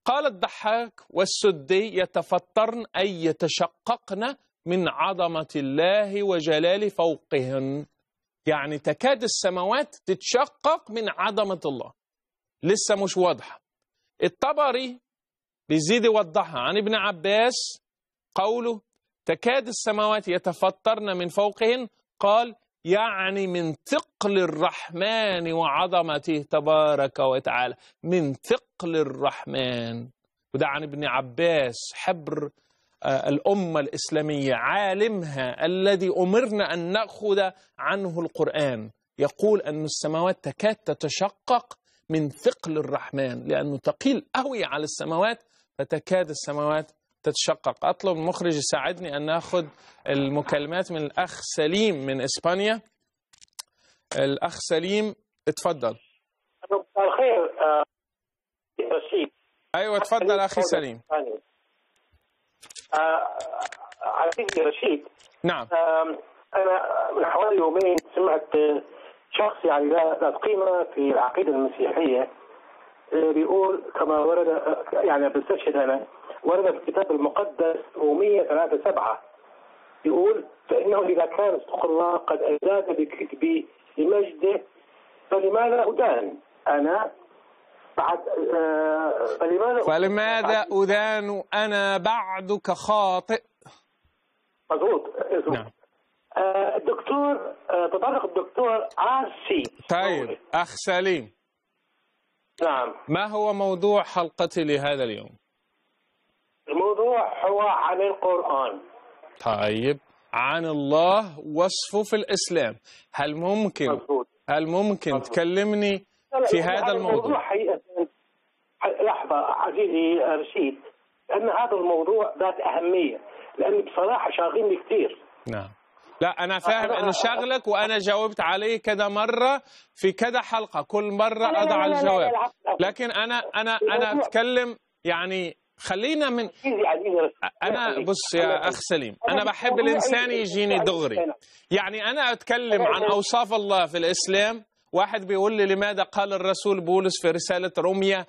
قال الضحاك والسدي: يتفطرن أي يتشققن من عظمة الله وجلال فوقهن. يعني تكاد السماوات تتشقق من عظمة الله. لسه مش واضحة. الطبري بيزيد يوضحها عن ابن عباس قوله: تكاد السماوات يتفطرن من فوقهن. قال: يعني من ثقل الرحمن وعظمته تبارك وتعالى، من ثقل الرحمن. وده عن ابن عباس حبر الأمة الإسلامية عالمها الذي أمرنا أن نأخذ عنه القرآن، يقول أن السماوات تكاد تتشقق من ثقل الرحمن، لأنه ثقيل قوي على السماوات فتكاد السماوات تتشقق. أطلب المخرج يساعدني أن نأخذ المكالمات من الأخ سليم من إسبانيا. الأخ سليم اتفضل. الخير رشيد. أيوة اتفضل أخي سليم. عزيزي رشيد. نعم. أنا من حوالي يومين سمعت شخص يعني ذات قيمة في العقيدة المسيحية بيقول كما ورد، يعني بستشهد أنا، ورد في الكتاب المقدس مئة وثلاثة سبعة يقول: فإنه إذا كان صدق الله قد أزاد بكتبي لمجده فلماذا أدان أنا بعد آه فلماذا فلماذا أدان أنا بعدك خاطئ. مضبوط. نعم. آه الدكتور آه تطرق الدكتور عارسي. طيب أخ سليم. نعم. ما هو موضوع حلقتي لهذا اليوم؟ الموضوع هو عن القرآن. طيب، عن الله وصفه في الإسلام. هل ممكن مزبوط. هل ممكن مزبوط. تكلمني في هذا الموضوع؟ حقيقة لحظة عزيزي رشيد، لأن هذا الموضوع ذات أهمية، لأن بصراحة شاغلني كثير. نعم. لا أنا فاهم أنه شغلك، وأنا جاوبت عليه كذا مرة في كذا حلقة، كل مرة أضع الجواب، لكن أنا أنا أنا أتكلم يعني. خلينا من أنا بص يا أخ سليم، أنا بحب الإنسان يجيني دغري، يعني أنا أتكلم عن أوصاف الله في الإسلام. واحد بيقول لي لماذا قال الرسول بولس في رسالة روميا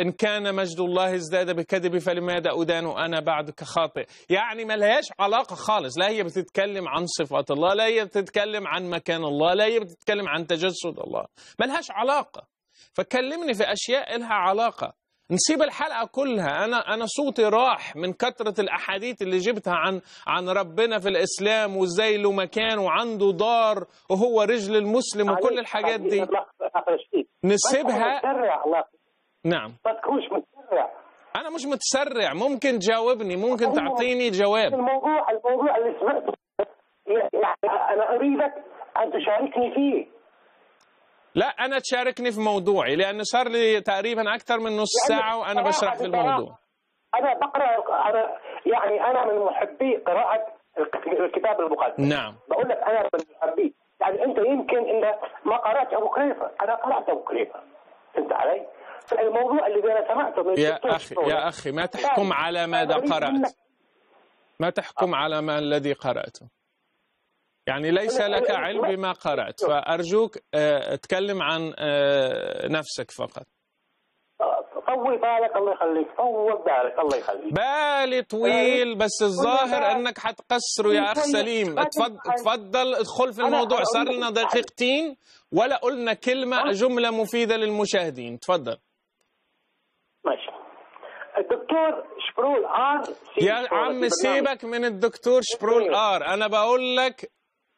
إن كان مجد الله ازداد بكذبي فلماذا أدان أنا بعدك خاطئ، يعني ما لهاش علاقة خالص، لا هي بتتكلم عن صفات الله، لا هي بتتكلم عن مكان الله، لا هي بتتكلم عن تجسد الله، ما لهاش علاقة. فكلمني في أشياء لها علاقة، نسيب الحلقة كلها. أنا أنا صوتي راح من كثرة الأحاديث اللي جبتها عن عن ربنا في الإسلام، وإزاي له مكان وعنده دار وهو رجل المسلم وكل الحاجات دي، نسيبها. نعم. ما تكونش متسرع. أنا مش متسرع، ممكن تجاوبني، ممكن تعطيني جواب. الموضوع الموضوع اللي سمعته يعني أنا أريدك أن تشاركني فيه. لا أنا تشاركني في موضوعي، لأن صار لي تقريبا أكثر من نص ساعة وأنا بشرح في الموضوع. أنا بقرأ، أنا يعني أنا من محبي قراءة الكتاب المقدس. نعم. بقول لك أنا من محبي، يعني أنت يمكن أن ما قرأت أبو كريفة، أنا قرأت أبو كريفة. فهمت علي؟ فالموضوع اللي أنا سمعته من يا أخي يا أخي ما تحكم على ماذا قرأت، ما تحكم على ما الذي قرأته، يعني ليس لك علم بما قرأت، فأرجوك اتكلم عن نفسك فقط. طول بالك الله يخليك، طول بالك الله يخليك. بالي طويل بس الظاهر أنك هتقصره يا أخ سليم. اتفضل اتفضل ادخل في الموضوع، صار لنا دقيقتين ولا قلنا كلمة جملة مفيدة للمشاهدين، اتفضل. ماشي. الدكتور شبرول آر. يا عم سيبك من الدكتور شبرول آر، أنا بقول لك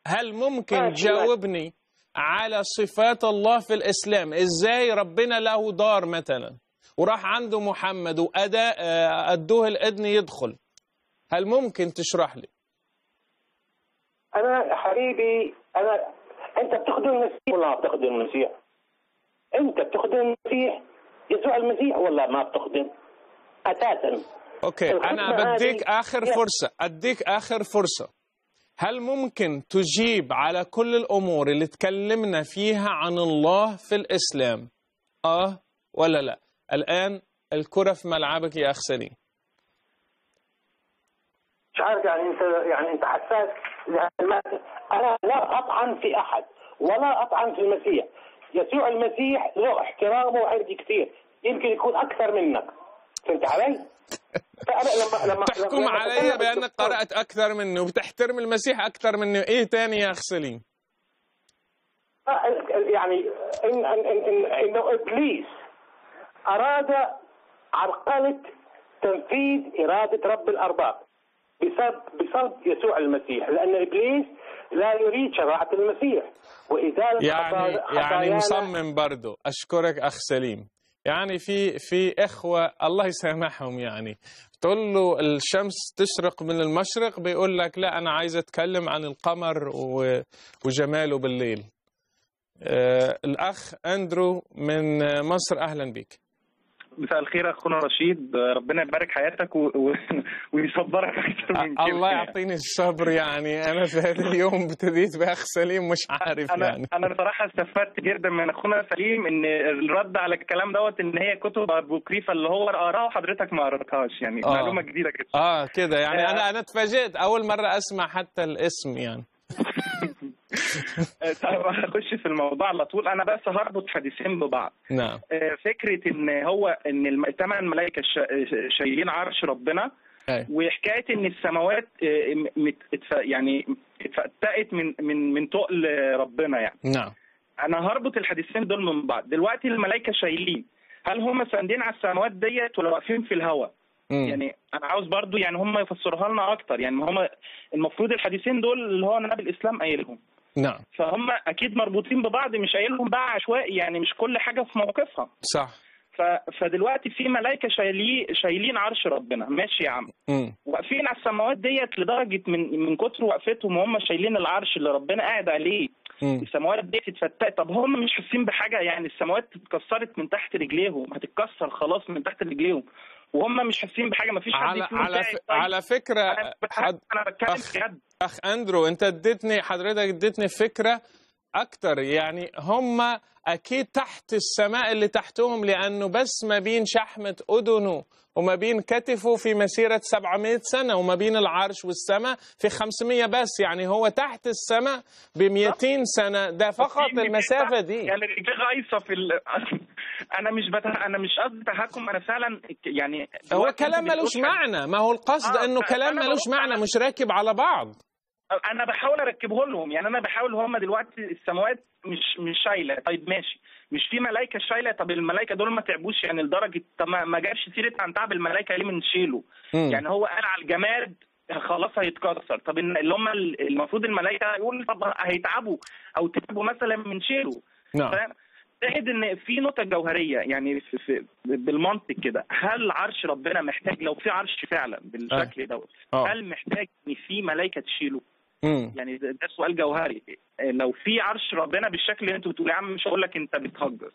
هل ممكن تجاوبني على صفات الله في الإسلام؟ إزاي ربنا له دار مثلا وراح عنده محمد وأدى أدوه الإذن يدخل، هل ممكن تشرح لي؟ أنا حبيبي أنا أنت بتخدم المسيح ولا ما بتخدم المسيح؟ أنت بتخدم المسيح يسوع المسيح ولا ما بتخدم؟ أساسا أوكي أنا بديك آخر فرصة، أديك آخر فرصة. هل ممكن تجيب على كل الأمور اللي تكلمنا فيها عن الله في الإسلام؟ آه ولا لا؟ الآن الكرة في ملعبك يا أخ سليم. مش عارف يعني أنت يعني أنت حساس. أنا لا أطعن في أحد ولا أطعن في المسيح. يسوع المسيح له احترامه وعندي كثير، يمكن يكون أكثر منك. فهمت علي؟ تحكم علي بأنك قرأت أكثر منه وبتحترم المسيح أكثر منه، إيه تاني يا أخ سليم؟ يعني إن إن إن إنه إبليس أراد عرقلة تنفيذ إرادة رب الأرباب بسبب بسبب يسوع المسيح، لأن إبليس لا يريد شريعة المسيح وإزالة يعني يعني مصمم برضه. أشكرك أخ سليم. يعني في في إخوة الله يسامحهم يعني تقول له الشمس تشرق من المشرق بيقول لك لا أنا عايز أتكلم عن القمر وجماله بالليل. آه الأخ أندرو من مصر أهلا بك. مساء الخير أخونا رشيد، ربنا يبارك حياتك و... ويصبرك أكثر من كده. الله يعطيني الصبر. يعني أنا في هذا اليوم ابتديت بأخ سليم مش عارف أنا... يعني أنا بصراحة استفدت جدا من أخونا سليم، إن الرد على الكلام دوت إن هي كتب أبوكريفة اللي هو قراها وحضرتك ما قراتهاش، يعني آه. معلومة جديدة كده. آه كده يعني آه. أنا أنا اتفاجئت أول مرة أسمع حتى الاسم يعني. طيب هخش في الموضوع على طول، انا بس هربط حديثين ببعض. نعم. فكره ان هو ان الثمان ملائكه شايلين عرش ربنا، أي. وحكايه ان السماوات يعني اتفتقت من من من تقل ربنا يعني. نعم. انا هربط الحديثين دول من بعض. دلوقتي الملائكه شايلين، هل هم ساندين على السماوات ديت ولا واقفين في الهواء؟ مم. يعني انا عاوز برضو يعني هم يفسروها لنا اكتر، يعني هم المفروض الحديثين دول اللي هو نبي الاسلام قايلهم. نعم. فهم اكيد مربوطين ببعض، مش قايلهم بقى عشوائي، يعني مش كل حاجه في موقفها. صح. ف... فدلوقتي في ملائكه شايلين شايلين عرش ربنا، ماشي يا عم. مم. واقفين على السماوات ديت لدرجه من من كتر وقفتهم وهم شايلين العرش اللي ربنا قاعد عليه. مم. السماوات ديت اتفتقت، طب هم مش حاسين بحاجه؟ يعني السماوات اتكسرت من تحت رجليهم، هتتكسر خلاص من تحت رجليهم. وهم مش حاسين بحاجه، مفيش حد على على, ف... على فكره انا بتحد... أنا بتكلم أخ... بجد. اخ اندرو انت اديتني حضرتك اديتني فكره اكتر، يعني هم اكيد تحت السماء اللي تحتهم، لانه بس ما بين شحمه اذنه وما بين كتفه في مسيره سبعمائة سنه، وما بين العرش والسماء في خمسمائة بس، يعني هو تحت السماء ب مئتين سنه، ده فقط المسافه دي. يعني غايصه في ال... انا مش بتها... انا مش قصدي تهكم، انا فعلا يعني هو كلام ملوش معنى، ما هو القصد آه انه كلام ملوش معنى مش راكب على بعض. انا بحاول اركبه لهم، يعني انا بحاول هم دلوقتي السماوات مش مش شايله، طيب ماشي مش في ملائكه شايله، طب الملائكه دول ما تعبوش يعني لدرجه ما جابش سيره عن تعب الملائكه ليه بنشيله؟ يعني هو قال على الجماد خلاص هيتكسر، طب اللي هم المفروض الملائكه يقول طب هيتعبوا او تعبوا مثلا بنشيله. نعم. أعتقد إن في نقطة جوهرية يعني في في بالمنطق كده، هل عرش ربنا محتاج، لو في عرش فعلا بالشكل دوت، هل محتاج إن في ملائكة تشيله؟ مم. يعني ده, ده سؤال جوهري. لو في عرش ربنا بالشكل اللي أنت بتقول، يا عم مش هقول لك أنت بتهجر،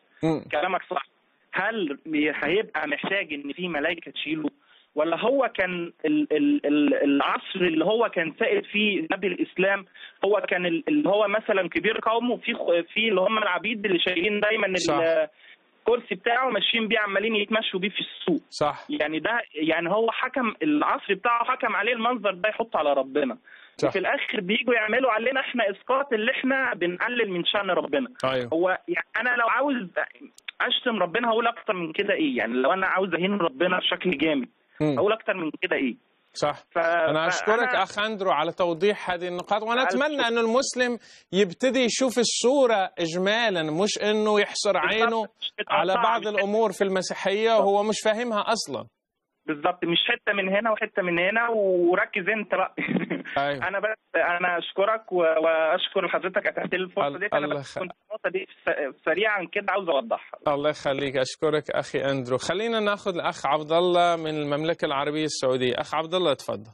كلامك صح، هل هيبقى محتاج إن في ملائكة تشيله؟ ولا هو كان ال ال ال العصر اللي هو كان سائد فيه نبي الاسلام، هو كان اللي هو مثلا كبير قومه، في في اللي هم العبيد اللي شايلين دايما الكرسي بتاعه ماشيين بيه عمالين يتمشوا بيه في السوق. صح. يعني ده يعني هو حكم العصر بتاعه، حكم عليه المنظر ده يحط على ربنا. صح. وفي الاخر بييجوا يعملوا علينا احنا اسقاط اللي احنا بنقلل من شأن ربنا. أيوه. هو يعني انا لو عاوز اشتم ربنا هقول اكتر من كده ايه؟ يعني لو انا عاوز اهين ربنا بشكل جامد أقول أكتر من كده إيه؟ صح. ف... أنا أشكرك أنا... أخ أندرو على توضيح هذه النقاط، وأنا أتمنى أن المسلم يبتدي يشوف الصورة إجمالا، مش أنه يحصر عينه على بعض الأمور في المسيحية وهو مش فاهمها أصلا. بالظبط، مش حتة من هنا وحتة من هنا، وركز أنت رأي. أيوه. أنا بس أنا أشكرك و... وأشكر حضرتك أتحت الفرصة دي. أنا بس خ... كنت النقطة دي سريعا كده عاوز أوضحها. الله يخليك، أشكرك أخي أندرو. خلينا ناخد الأخ عبد الله من المملكة العربية السعودية. أخ عبد الله اتفضل.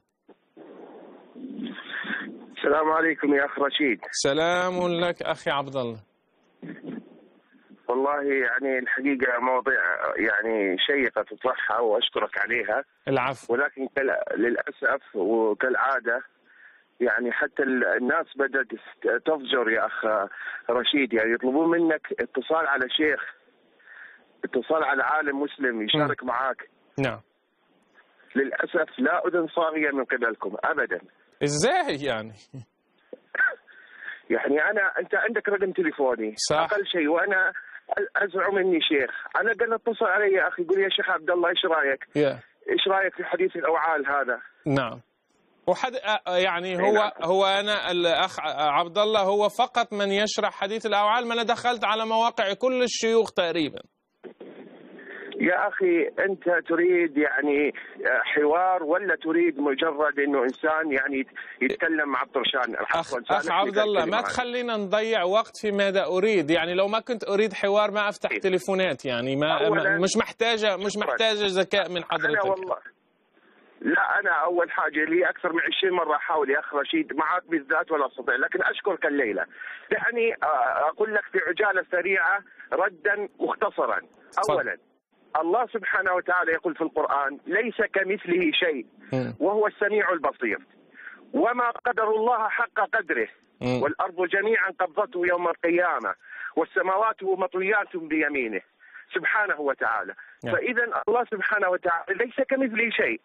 السلام عليكم يا أخ رشيد. سلام لك أخي عبد الله. والله يعني الحقيقة مواضيع يعني شيقة تطرحها وأشكرك عليها. العفو. ولكن للأسف وكالعادة يعني حتى الناس بدأت تفجر يا أخ رشيد، يعني يطلبون منك اتصال على شيخ، اتصال على عالم مسلم يشارك م. معاك. نعم. للأسف لا أذن صاغية من قبلكم أبدا. إزاي يعني؟ يعني أنا أنت عندك رقم تليفوني. صح. أقل شيء وأنا أزعم إني شيخ، على الأقل اتصل علي يا أخي، يقول يا شيخ عبد الله إيش رأيك؟ yeah. إيش رأيك في حديث الأوعال هذا؟ نعم. وحد يعني هو هو انا الاخ عبد الله هو فقط من يشرح حديث الاوعال، ما انا دخلت على مواقع كل الشيوخ تقريبا. يا أخي أنت تريد يعني حوار ولا تريد مجرد أنه إنسان يعني يتكلم مع الطرشان؟ أخ, أخ عبد الله ما تخلينا نضيع وقت فيما لا أريد، يعني لو ما كنت أريد حوار ما أفتح إيه؟ تليفونات يعني ما مش محتاجة مش محتاجة ذكاء من حضرتك. والله لا، أنا أول حاجة لي أكثر من عشرين مرة أحاول يا أخ رشيد معك بالذات ولا أستطيع، لكن أشكرك الليلة لأني أقول لك في عجالة سريعة ردا مختصرا. أولا الله سبحانه وتعالى يقول في القرآن ليس كمثله شيء وهو السميع البصير، وما قدر الله حق قدره والأرض جميعا قبضته يوم القيامة والسماوات مطويات بيمينه سبحانه وتعالى. فإذا الله سبحانه وتعالى ليس كمثله شيء.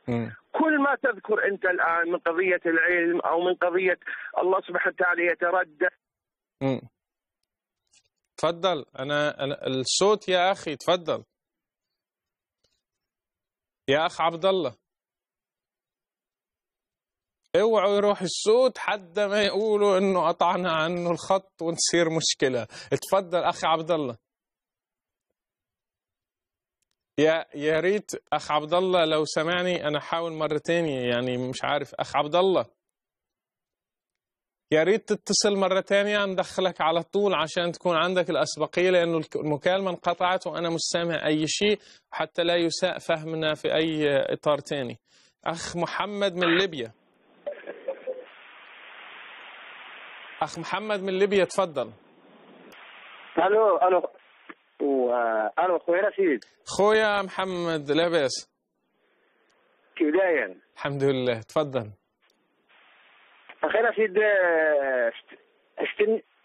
كل ما تذكر أنت الآن من قضية العلم أو من قضية الله سبحانه وتعالى يتردد. تفضل أنا الصوت يا أخي، تفضل يا أخ عبد الله، اوعوا يروح الصوت حد ما يقولوا إنه قطعنا عنه الخط ونصير مشكلة. تفضل أخي عبد الله. يا يا ريت أخ عبد الله لو سمعني، أنا حاول مرة تانية يعني مش عارف. أخ عبد الله يا ريت تتصل مرة تانية ندخلك على طول عشان تكون عندك الأسبقية، لأنه المكالمة انقطعت وأنا مش سامع أي شيء حتى لا يساء فهمنا في أي إطار تاني. أخ محمد من ليبيا، أخ محمد من ليبيا تفضل. ألو ألو ألو خويا رشيد. خويا محمد لاباس؟ كيف داير؟ الحمد لله. تفضل. أخي رشيد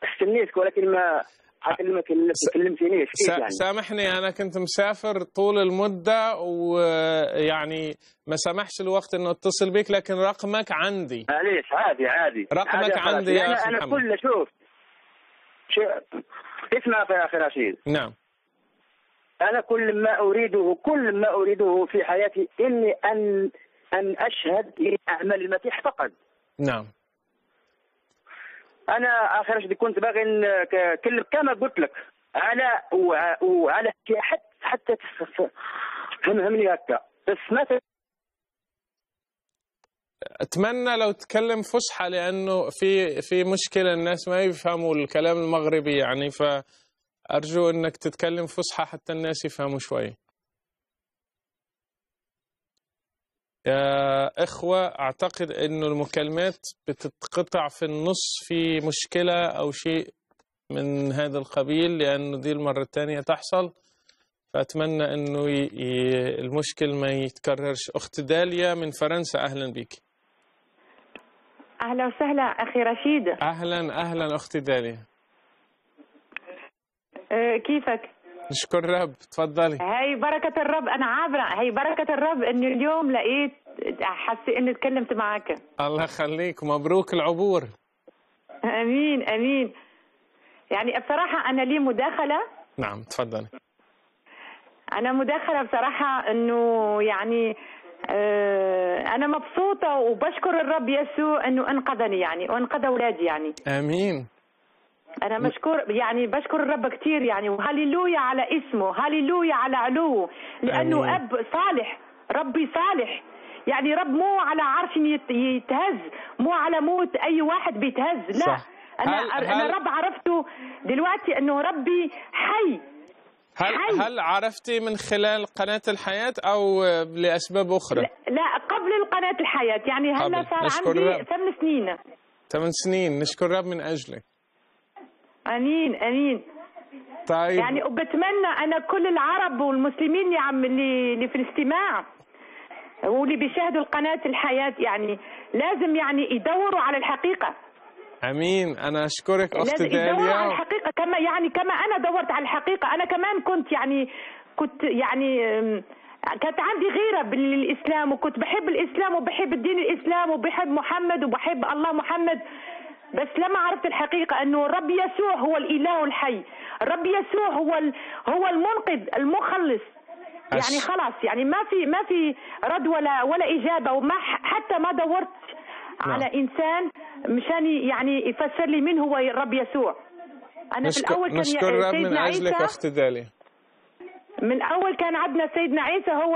استنيتك ولكن ما ما كلمتنيش. سامحني أنا كنت مسافر طول المدة ويعني ما سامحش الوقت إنه أتصل بك، لكن رقمك عندي. معليش عادي عادي. رقمك عادي عندي يا أخي محمد. أنا كله شوف اسمع يا أخي رشيد. نعم. أنا كل ما أريده كل ما أريده في حياتي إني أن أن أشهد لأعمال المسيح فقط. نعم. أنا آخر شيء كنت باغي نكلم كما قلت لك على وعلى حتى حتى فهمني هكا بس ما أتمنى لو تكلم فصحى لأنه في في مشكلة الناس ما يفهموا الكلام المغربي يعني، فأرجو أنك تتكلم فصحى حتى الناس يفهموا شوي. يا إخوة أعتقد أنه المكالمات بتتقطع في النص، في مشكلة أو شيء من هذا القبيل لأنه دي المرة الثانية تحصل، فأتمنى أنه ي... ي... المشكل ما يتكررش. أخت داليا من فرنسا أهلا بك. أهلا وسهلا أخي رشيد. أهلا أهلا أخت داليا. أه كيفك؟ نشكر الرب. تفضلي. هاي بركة الرب، أنا عابرة، هاي بركة الرب إنه اليوم لقيت حسيت إني تكلمت معك. الله يخليك، مبروك العبور. أمين أمين. يعني بصراحة أنا لي مداخلة. نعم تفضلي. أنا مداخلة بصراحة إنه يعني آه أنا مبسوطة وبشكر الرب يسوع إنه أنقذني يعني وأنقذ أولادي يعني. آمين. أنا مشكور يعني بشكر الرب كتير يعني، وهاليلويا على اسمه، هاليلويا على علوه، لأنه آمين. أب صالح، ربي صالح يعني، رب مو على عرش يتهز، مو على موت أي واحد بيتهز، لا صح. أنا هل أنا هل رب عرفته دلوقتي إنه ربي حي. هل هل عرفتي من خلال قناة الحياة أو لأسباب أخرى؟ لا قبل القناة الحياة يعني هلا صار عندي ثمان سنين. ثمان سنين نشكر رب من أجلك. أمين أمين. طيب يعني وبتمنى أنا كل العرب والمسلمين اللي عم اللي في الاستماع واللي بيشاهدوا القناة الحياة يعني لازم يعني يدوروا على الحقيقة. امين. انا اشكرك اختي داليا. دورت على الحقيقه كما يعني كما انا دورت على الحقيقه، انا كمان كنت يعني كنت يعني كانت عندي غيره بالاسلام وكنت بحب الاسلام وبحب الدين الاسلام وبحب محمد وبحب الله محمد، بس لما عرفت الحقيقه انه الرب يسوع هو الاله الحي، الرب يسوع هو هو المنقذ المخلص يعني خلاص يعني ما في ما في رد ولا ولا اجابه، وما حتى ما دورت على إنسان مشان يعني يفسر لي من هو الرب يسوع. أنا في الأول كان نشكر الرب من أجلك أختي داليا. من اول كان عندنا سيدنا عيسى هو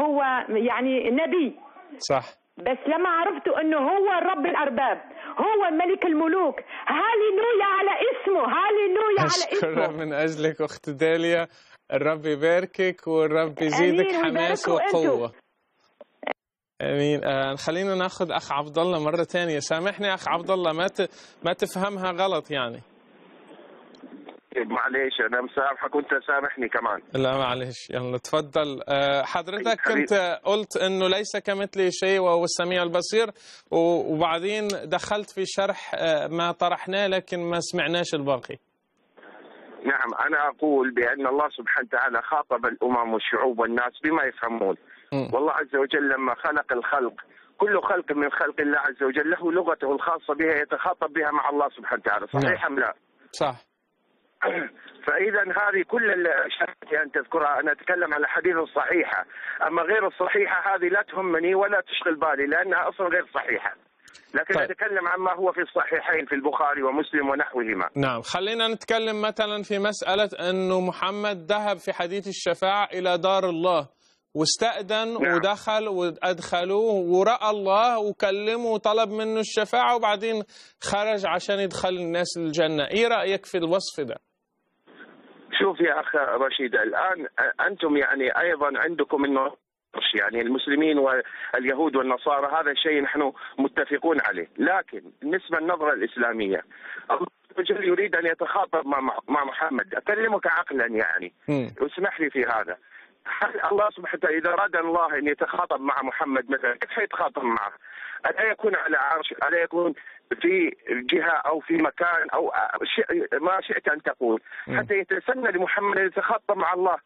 هو يعني نبي صح، بس لما عرفتوا انه هو رب الارباب هو ملك الملوك، هاليلويا على اسمه، هاليلويا على اسمه. شكرا من اجلك اخت داليا، الرب يباركك والرب يزيدك حماس وقوه. امين. آه خلينا ناخذ اخ عبد الله مره ثانيه، سامحني اخ عبد الله ما ت... ما تفهمها غلط يعني. معليش انا مسامحك وانت سامحني كمان. لا معليش، يلا تفضل. آه حضرتك كنت قلت انه ليس كمثله شيء وهو السميع البصير، وبعدين دخلت في شرح آه ما طرحناه لكن ما سمعناش الباقي. نعم، انا اقول بان الله سبحانه وتعالى خاطب الامم والشعوب والناس بما يفهمون. والله عز وجل لما خلق الخلق، كل خلق من خلق الله عز وجل له لغته الخاصة بها يتخاطب بها مع الله سبحانه وتعالى، صحيح أم لا؟ صح. فإذا هذه كل الأشياء أن تذكرها، أنا أتكلم على حديث الصحيحة، أما غير الصحيحة هذه لا تهمني ولا تشغل بالي لأنها أصلا غير صحيحة. لكن طيب. أتكلم عما هو في الصحيحين في البخاري ومسلم ونحوهما. نعم، خلينا نتكلم مثلا في مسألة أنه محمد ذهب في حديث الشفاعة إلى دار الله واستأذن نعم. ودخل وأدخلوه ورأى الله وكلمه وطلب منه الشفاعة وبعدين خرج عشان يدخل الناس الجنة. إيه رأيك في الوصف ده؟ شوف يا أخ رشيد، الآن أنتم يعني أيضا عندكم إنه يعني المسلمين واليهود والنصارى هذا الشيء نحن متفقون عليه، لكن بالنسبة للنظرة الإسلامية الله الرجل يريد أن يتخاطب مع محمد. أكلمك عقلا يعني، اسمح لي في هذا. هل الله سبحانه وتعالى إذا أراد الله أن يتخاطب مع محمد مثلا كيف حيتخاطب معه؟ ألا يكون على عرش؟ ألا يكون في جهة أو في مكان أو ما شئت أن تقول حتى يتسنى لمحمد أن يتخاطب مع الله؟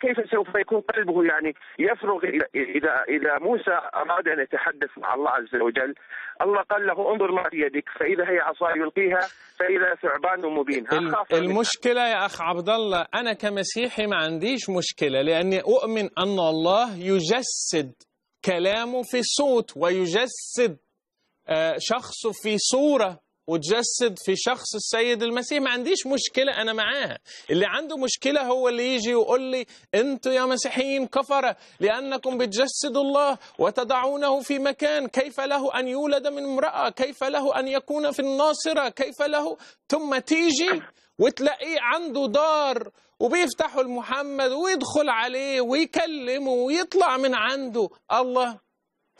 كيف سوف يكون قلبه يعني يفرغ؟ إذا إذا موسى أراد أن يتحدث مع الله عز وجل الله قال له انظر ما في يدك فإذا هي عصاي يلقيها فإذا ثعبان مبين. المشكلة يا أخ عبد الله أنا كمسيحي ما عنديش مشكلة لأني أؤمن أن الله يجسد كلامه في صوت ويجسد شخصه في صورة وتجسد في شخص السيد المسيح، ما عنديش مشكلة أنا معاها. اللي عنده مشكلة هو اللي يجي ويقول لي أنتوا يا مسيحيين كفرة لأنكم بتجسدوا الله وتضعونه في مكان، كيف له أن يولد من امرأة، كيف له أن يكون في الناصرة، كيف له. ثم تيجي وتلاقيه عنده دار وبيفتحوا لمحمد ويدخل عليه ويكلمه ويطلع من عنده الله.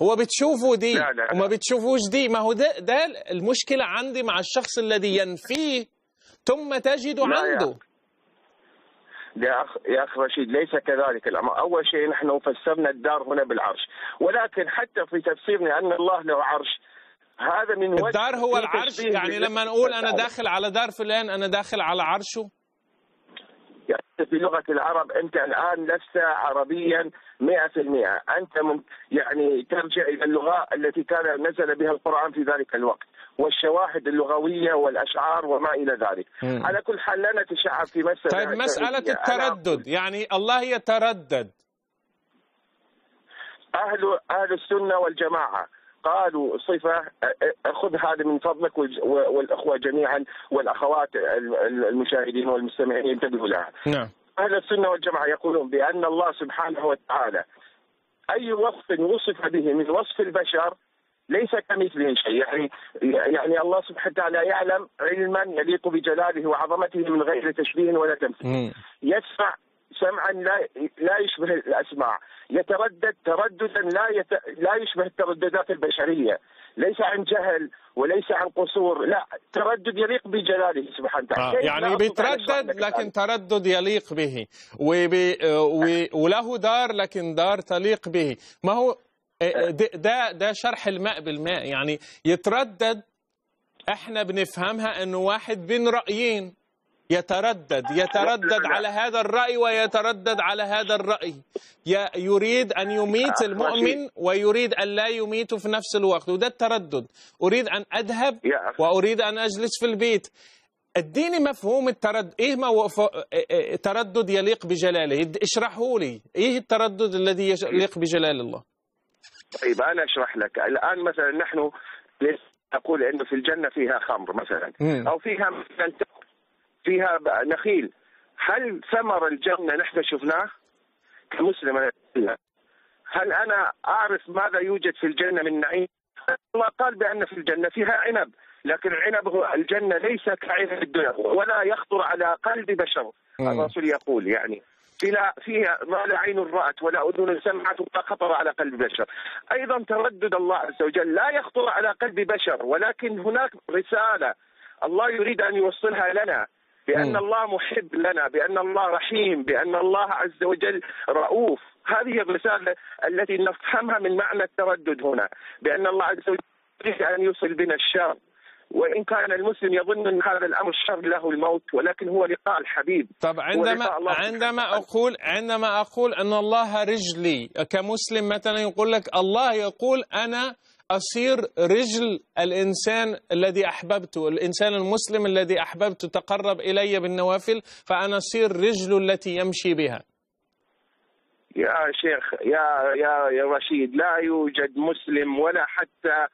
هو بتشوفه دي لا لا وما بتشوفوش دي. ما هو ده, ده المشكلة عندي مع الشخص الذي ينفيه ثم تجده عنده. يا أخ يا أخ رشيد ليس كذلك الأمر. أول شيء نحن فسرنا الدار هنا بالعرش، ولكن حتى في تفسيرنا أن الله له عرش هذا من وجه الدار هو العرش. يعني لما نقول أنا داخل على دار فلان أنا داخل على عرشه. في لغة العرب أنت الآن لست عربيا مئة في المئة، أنت يعني ترجع إلى اللغة التي كان نزل بها القرآن في ذلك الوقت والشواهد اللغوية والأشعار وما إلى ذلك. مم. على كل حال لا نتشعب في مسألة. طيب مسألة التردد يعني الله يتردد. أهل أهل السنة والجماعة قالوا صفة خذ هذا من فضلك والأخوة جميعا والأخوات المشاهدين والمستمعين ينتبهوا لها. نعم. أهل السنة والجماعة يقولون بأن الله سبحانه وتعالى أي وصف وصف به من وصف البشر ليس كمثله شيء، يعني يعني الله سبحانه وتعالى يعلم علما يليق بجلاله وعظمته من غير تشبيه ولا تمثيل. يسمع سمعا لا لا يشبه الاسماع، يتردد ترددا لا يت... لا يشبه الترددات البشريه، ليس عن جهل وليس عن قصور، لا تردد يليق بجلاله سبحانه وتعالى. آه. يعني بيتردد لكن تردد يليق به وبي... و... وله دار لكن دار تليق به. ما هو ده ده شرح الماء بالماء، يعني يتردد احنا بنفهمها انه واحد بين رايين، يتردد يتردد على هذا الرأي ويتردد على هذا الرأي، يريد أن يميت المؤمن ويريد أن لا يميته في نفس الوقت، وده التردد. أريد أن أذهب وأريد أن أجلس في البيت. اديني مفهوم التردد، إيه ما تردد يليق بجلاله؟ اشرحه لي، إيه التردد الذي يليق بجلال الله؟ طيب أنا أشرح لك. الآن مثلا نحن أقول أنه في الجنة فيها خمر مثلا أو فيها مثلا فيها نخيل، هل ثمر الجنة نحن شفناه كمسلم؟ أنا هل أنا أعرف ماذا يوجد في الجنة من نعيم؟ الله قال بأن في الجنة فيها عنب، لكن العنب هو الجنة ليس كعنب الدنيا ولا يخطر على قلب بشر. الرسول يقول يعني فيها فيها ما لا عين رأت ولا أذن سمعت ولا خطر على قلب بشر. أيضا تردد الله عز وجل لا يخطر على قلب بشر، ولكن هناك رسالة الله يريد أن يوصلها لنا بأن الله محب لنا، بأن الله رحيم، بأن الله عز وجل رؤوف. هذه الرسالة التي نفهمها من معنى التردد هنا، بأن الله عز وجل يريد أن يوصل بنا الشر، وإن كان المسلم يظن أن هذا الأمر شر له الموت، ولكن هو لقاء الحبيب. طب عندما عندما أقول عندما أقول أن الله رجلي كمسلم مثلا، يقول لك الله يقول أنا أصير رجل الإنسان الذي أحببته، الإنسان المسلم الذي أحببته تقرب إلي بالنوافل، فأنا أصير رجله التي يمشي بها. يا شيخ يا يا يا رشيد، لا يوجد مسلم ولا حتى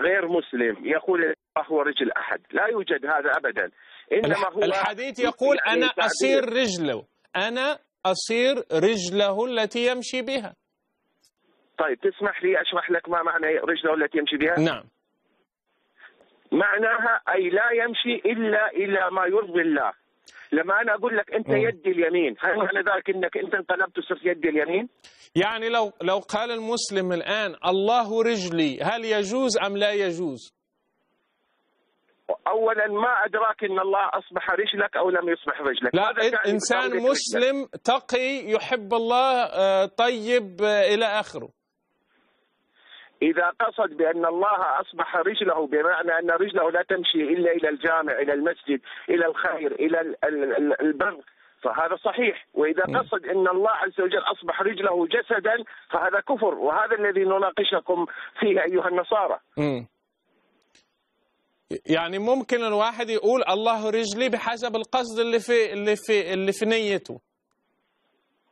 غير مسلم يقول هو رجل أحد، لا يوجد هذا أبدا. إنما هو الحديث يقول أنا أصير رجله، أنا أصير رجله التي يمشي بها. طيب تسمح لي أشرح لك ما معنى رجله التي يمشي بها؟ نعم. معناها أي لا يمشي إلا إلى ما يرضي الله. لما أنا أقول لك أنت يدي اليمين، هل معنى ذلك أنك أنت انقلبت وصرت يدي اليمين؟ يعني لو لو قال المسلم الآن الله رجلي، هل يجوز أم لا يجوز؟ أولا ما أدراك أن الله أصبح رجلك أو لم يصبح رجلك. لا، إنسان مسلم تقي يحب الله طيب إلى آخره. إذا قصد بأن الله أصبح رجله بمعنى أن رجله لا تمشي إلا إلى الجامع، إلى المسجد، إلى الخير، إلى البر، فهذا صحيح. وإذا قصد أن الله عز وجل أصبح رجله جسدا فهذا كفر، وهذا الذي نناقشكم فيه أيها النصارى. م. يعني ممكن الواحد يقول الله رجلي بحسب القصد اللي في اللي في اللي في نيته.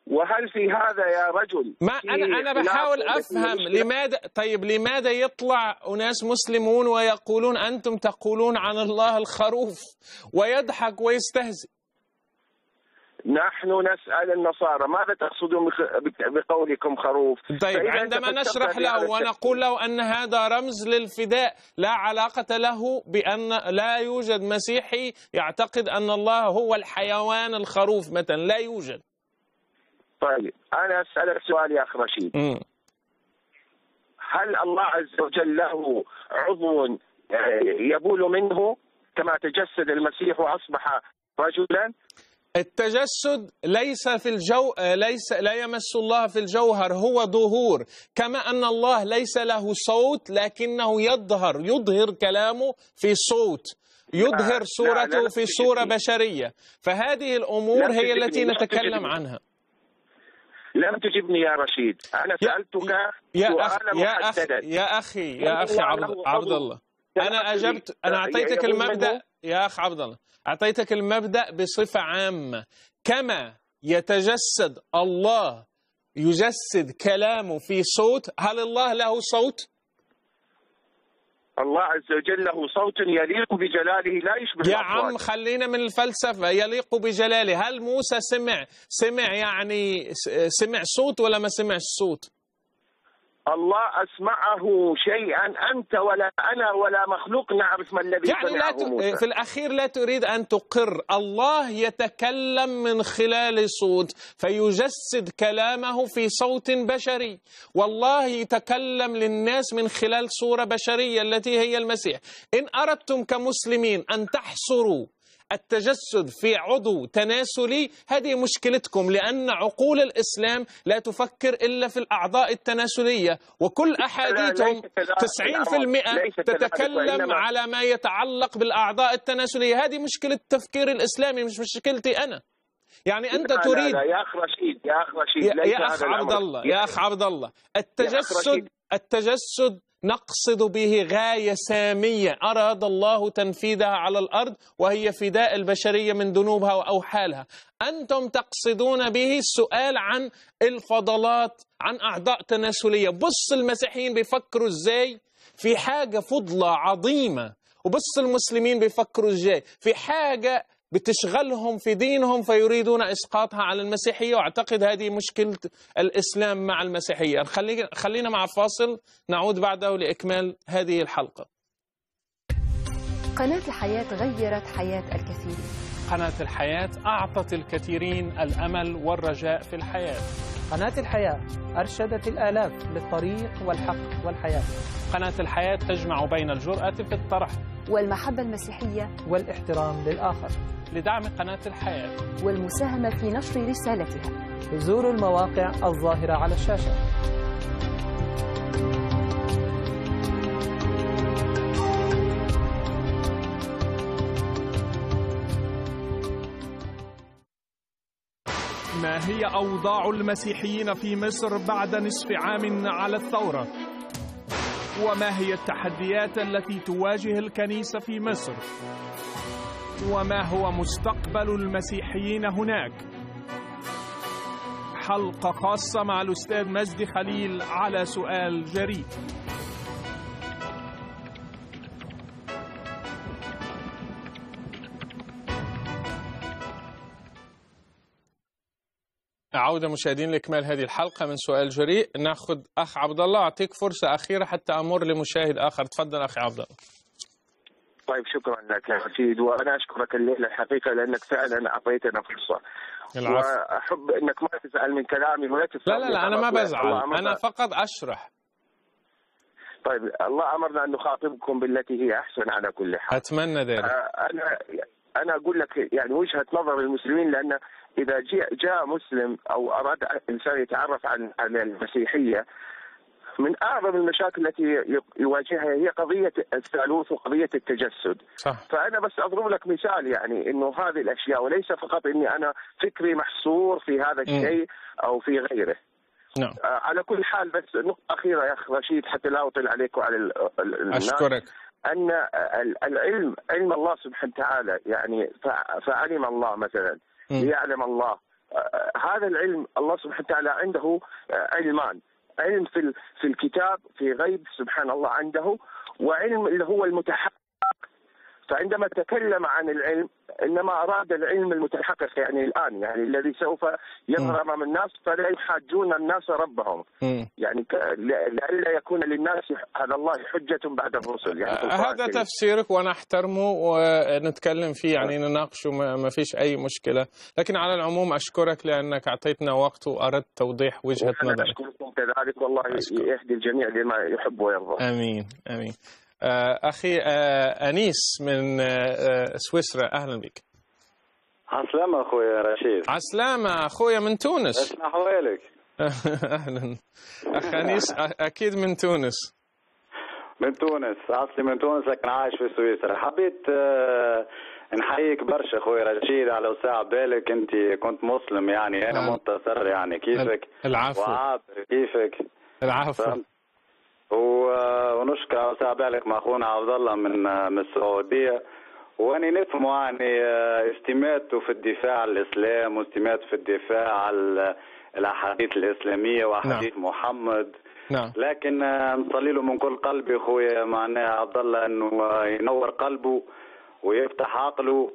وهل في هذا يا رجل؟ ما انا انا بحاول افهم لماذا. طيب لماذا يطلع اناس مسلمون ويقولون انتم تقولون عن الله الخروف، ويضحك ويستهزئ؟ نحن نسأل النصارى ماذا تقصدون بقولكم خروف؟ طيب عندما نشرح له ونقول له أن هذا رمز للفداء لا علاقة له بأن لا يوجد مسيحي يعتقد أن الله هو الحيوان الخروف مثلا، لا يوجد. طيب أنا أسألك سؤال يا أخ رشيد. م. هل الله عز وجل له عضو يبول منه كما تجسد المسيح وأصبح رجلا؟ التجسد ليس في الجو... ليس لا يمس الله في الجوهر، هو ظهور، كما أن الله ليس له صوت لكنه يظهر، يظهر كلامه في صوت، يظهر صورته في صورة بشرية. فهذه الأمور هي التي نتكلم عنها. لم تجبني يا رشيد، أنا سألتك سؤالا محددا. يا أخي يا أخي عبد الله، أنا أجبت، أنا أعطيتك المبدأ يا أخ عبد الله، أعطيتك المبدأ بصفة عامة. كما يتجسد الله يجسد كلامه في صوت، هل الله له صوت؟ الله عز وجل له صوت يليق بجلاله لا يشبه. يا عم خلينا من الفلسفة، يليق بجلاله. هل موسى سمع سمع يعني سمع صوت ولا ما سمعش صوت؟ الله أسمعه شيئا أنت ولا أنا ولا مخلوق نعرف ما الذي يعني سمعه ت... موسى. في الأخير لا تريد أن تقر الله يتكلم من خلال صوت، فيجسد كلامه في صوت بشري، والله يتكلم للناس من خلال صورة بشرية التي هي المسيح. إن أردتم كمسلمين أن تحصروا التجسد في عضو تناسلي، هذه مشكلتكم، لأن عقول الإسلام لا تفكر إلا في الأعضاء التناسلية، وكل أحاديثهم تسعين بالمئة تتكلم على ما يتعلق بالأعضاء التناسلية. هذه مشكلة التفكير الإسلامي، مش مشكلتي أنا. يعني أنت تريد يا أخ رشيد، يا أخ رشيد، يا أخ عبد الله، يا أخ عبد الله، التجسد التجسد نقصد به غاية سامية أراد الله تنفيذها على الأرض، وهي فداء البشرية من ذنوبها وأوحالها. أنتم تقصدون به السؤال عن الفضلات، عن أعضاء تناسلية. بص المسيحيين بيفكروا إزاي في حاجة فضلة عظيمة، وبص المسلمين بيفكروا إزاي في حاجة بتشغلهم في دينهم فيريدون إسقاطها على المسيحية، وأعتقد هذه مشكلة الإسلام مع المسيحية. خلينا مع فاصل نعود بعده لإكمال هذه الحلقة. قناة الحياة غيرت حياة الكثير. قناة الحياة أعطت الكثيرين الأمل والرجاء في الحياة. قناة الحياة أرشدت الآلاف للطريق والحق والحياة. قناة الحياة تجمع بين الجرأة في الطرح والمحبة المسيحية والاحترام للآخر. لدعم قناة الحياة والمساهمة في نشر رسالتها زوروا المواقع الظاهرة على الشاشة. ما هي أوضاع المسيحيين في مصر بعد نصف عام على الثورة؟ وما هي التحديات التي تواجه الكنيسة في مصر؟ وما هو مستقبل المسيحيين هناك؟ حلقة خاصة مع الأستاذ مجدي خليل على سؤال جريء. عودة مشاهدين لإكمال هذه الحلقة من سؤال جريء. ناخد أخ عبد الله، أعطيك فرصة أخيرة حتى أمر لمشاهد آخر. تفضل أخي عبد الله. طيب شكرا لك يا رشيد، وأنا أشكرك الليلة الحقيقة لأنك فعلا أعطيتنا فرصة. العفو. وأحب أنك ما تزعل من كلامي ولا تفهم. لا لا لا، أنا ما بزعل، أنا فقط أشرح. طيب الله أمرنا أن نخاطبكم بالتي هي أحسن على كل حال. أتمنى ذلك. أنا أنا أقول لك يعني وجهة نظر المسلمين، لأن إذا جاء مسلم أو أراد إنسان يتعرف عن عن المسيحية، من أعظم المشاكل التي يواجهها هي قضية الثالوث وقضية التجسد. صح. فأنا بس أضرب لك مثال يعني إنه هذه الأشياء، وليس فقط إني أنا فكري محصور في هذا الشيء أو في غيره. نعم. آه على كل حال، بس نقطة أخيرة يا أخ رشيد حتى لا أطل عليك وعلى الناس. أشكرك. أن العلم علم الله سبحانه وتعالى، يعني فعلم الله مثلا ليعلم الله. آه هذا العلم الله سبحانه وتعالى عنده آه علمان، علم في في الكتاب في غيب سبحان الله عنده، وعلم اللي هو المتحقق. فعندما تكلم عن العلم انما اراد العلم المتحقق، يعني الان يعني الذي سوف يظهر امام الناس فلا يحاجون الناس ربهم، يعني لئلا يكون للناس على الله حجة بعد الرسل. يعني هذا تفسيرك وانا احترمه ونتكلم فيه، يعني نناقشه، ما فيش اي مشكلة. لكن على العموم اشكرك لانك اعطيتنا وقت وأردت توضيح وجهة نظرك. اشكركم كذلك، والله يهدي الجميع لما يحب ويرضى. امين امين. أخي أنيس من سويسرا، أهلا بك. عسلامة أخويا رشيد. عسلامة أخويا من تونس. اسمع حوالك. أهلا أخ أنيس، أكيد من تونس. من تونس، أصلي من تونس لكن عايش في سويسرا. حبيت نحييك برشا أخويا رشيد على وسع بالك، أنت كنت مسلم يعني أنا منتصر يعني كيفك. العفو. وعابر كيفك. العفو. ونشكر وسع بالك مع اخونا عبد الله من من السعوديه، واني نفهم يعني استماته في الدفاع عن الاسلام واستماته في الدفاع على الاحاديث الاسلاميه واحاديث نعم. محمد نعم. لكن نصلي له من كل قلبي اخويا معناها عبد الله انه ينور قلبه ويفتح عقله،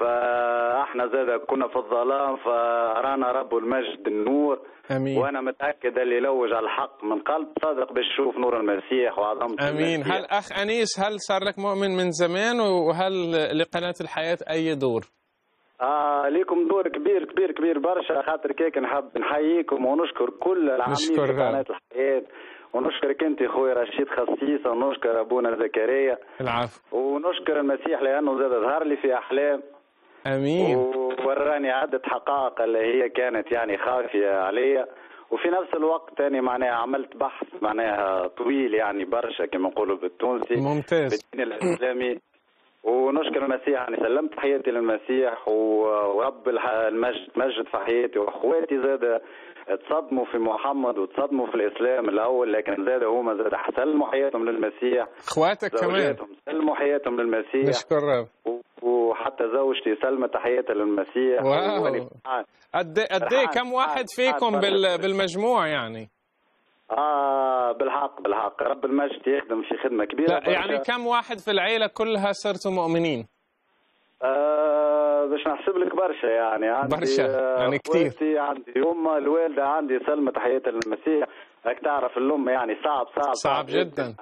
فاحنا زاد كنا في الظلام فرانا رب المجد النور. امين. وانا متاكد اللي يلوج على الحق من قلب صادق بشوف نور المسيح وعظمته. امين. المسيح. هل اخ انيس هل صار لك مؤمن من زمان، وهل لقناه الحياه اي دور؟ اه ليكم دور كبير كبير كبير برشا، خاطر كيك نحب نحييكم ونشكر كل العاملين في قناه الحياه، ونشكرك انت اخويا رشيد خصيصا، ونشكر ابونا زكريا. العفو. ونشكر المسيح لانه زاد ظهر لي في احلام. امين. ووراني عده حقائق اللي هي كانت يعني خافيه عليا، وفي نفس الوقت انا معناها عملت بحث معناها طويل يعني برشا كما نقولوا بالتونسي. ممتاز. بالدين الاسلامي. ونشكر المسيح اني سلمت حياتي للمسيح، ورب المجد مجد في حياتي، واخواتي زاد تصدموا في محمد وتصدموا في الاسلام الاول، لكن زاد هما زاد سلموا حياتهم للمسيح. اخواتك كمان سلموا حياتهم للمسيح. نشكر رب. وحتى زوجتي سلمت حياتها للمسيح. واو. قد ايه كم واحد فيكم بال... بالمجموع يعني؟ اه بالحق بالحق رب المجد يخدم في خدمه كبيره. لا يعني كم واحد في العيله كلها صرتوا مؤمنين؟ آه باش نحسب لك برشا يعني عندي برشا يعني كثير. عندي امه الوالده عندي سلمى تحيات المسيح، راك تعرف الام يعني صعب صعب صعب جدا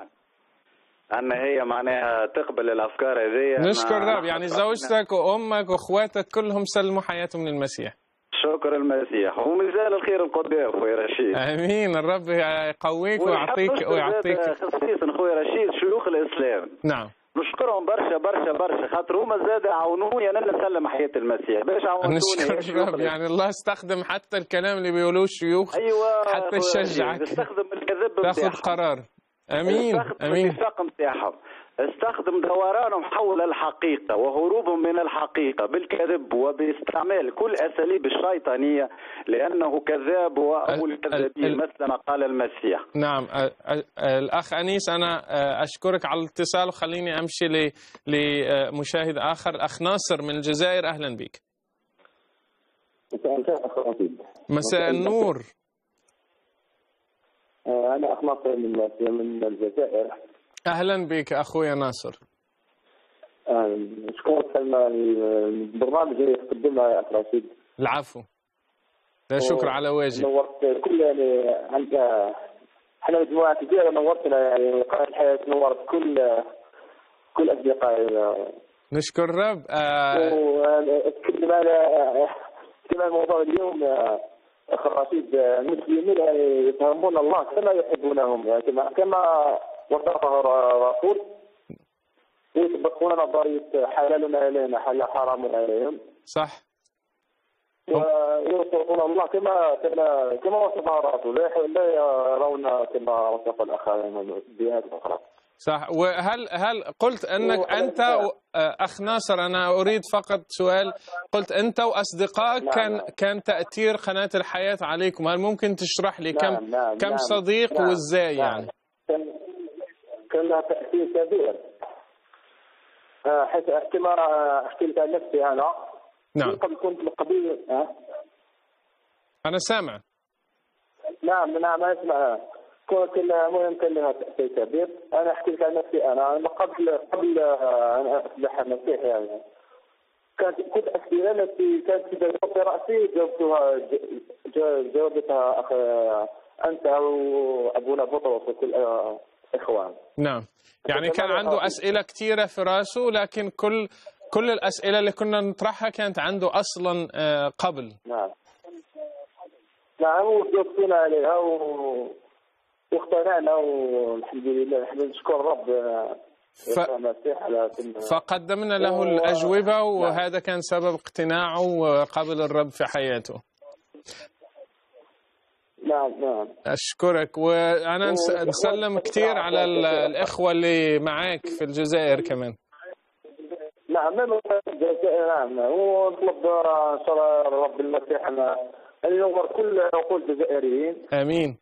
أن هي معناها تقبل الأفكار هذه. نشكر رب يعني زوجتك وأمك وأخواتك كلهم سلموا حياتهم للمسيح. شكر المسيح ومازال الخير القدام خويا رشيد. امين، الرب يقويك ويعطيك ويعطيك خصيصا خويا رشيد شيوخ الإسلام. نعم. نشكرهم برشا برشا برشا خاطر هما زاد عاونوني أنا نسلم حياة المسيح باش عاونوني. نشكر الرب يعني الله استخدم حتى الكلام اللي بيقولوه الشيوخ. أيوه حتى يشجعك. استخدم الكذب تاخذ قرار. امين امين. الساقم تاعهم استخدم دورانهم حول الحقيقه وهروبهم من الحقيقه بالكذب وباستعمال كل اساليب الشيطانيه لانه كذاب وابو الكذابين مثل ما قال المسيح. نعم. الاخ انيس انا اشكرك على الاتصال وخليني امشي لمشاهد اخر. الاخ ناصر من الجزائر اهلا بك. مساء النور. أنا أخ ناصر من الجزائر. أهلا بك أخويا ناصر. أشكرك على البرنامج اللي تقدمها يا أخ رشيد. العفو. لا شكر على واجب. نورت كل يعني عندك احنا مجموعة كبيرة نورتنا يعني قناة الحياة نورت كل كل أصدقائي. نشكر الرب. آه وأتكلم على موضوع اليوم أخ رشيد. المسلمين يعني يفهمون الله كما يحبونهم يعني كما وصفه الرسول ويطبقون نظرية حلالنا علينا حلال حرامنا عليهم. صح. ويوصفون الله كما كما كما وصفه الرسول لا يرون كما وصف الآخرين بجهات أخرى. صح. وهل هل قلت انك انت اخ ناصر انا اريد فقط سؤال، قلت انت واصدقائك نعم كان كان تاثير قناه الحياه عليكم، هل ممكن تشرح لي نعم كم نعم كم صديق نعم وازاي نعم يعني؟ كان لها تاثير كبير حيث احكي احكيت عن نفسي انا. نعم. كنت من قبيل أه؟ انا سامع. نعم نعم اسمع. كنت المهم كان لها تأثير كبير. أنا أحكي لك عن نفسي أنا. أنا قبل قبل أن أصبح مسيحي يعني كانت كنت أسئلة التي كانت في دماغي رأسي جاوبتها جاوبتها أخ أنت وأبونا بطرس وكل إخوان. نعم يعني كان عنده أسئلة كثيرة في رأسه لكن كل كل الأسئلة اللي كنا نطرحها كانت عنده أصلا قبل. نعم نعم وجاوبتنا عليها و واقتنعنا والحمد لله. نحن نشكر الرب ف... فقدمنا له الأجوبة وهذا كان سبب اقتناعه وقبل الرب في حياته. نعم نعم. أشكرك وأنا نسلم كثير على الإخوة اللي معاك في الجزائر كمان. نعم من الجزائر. نعم ونطلب إن شاء الله الرب المسيح أن ينور كل عقول الجزائريين. آمين.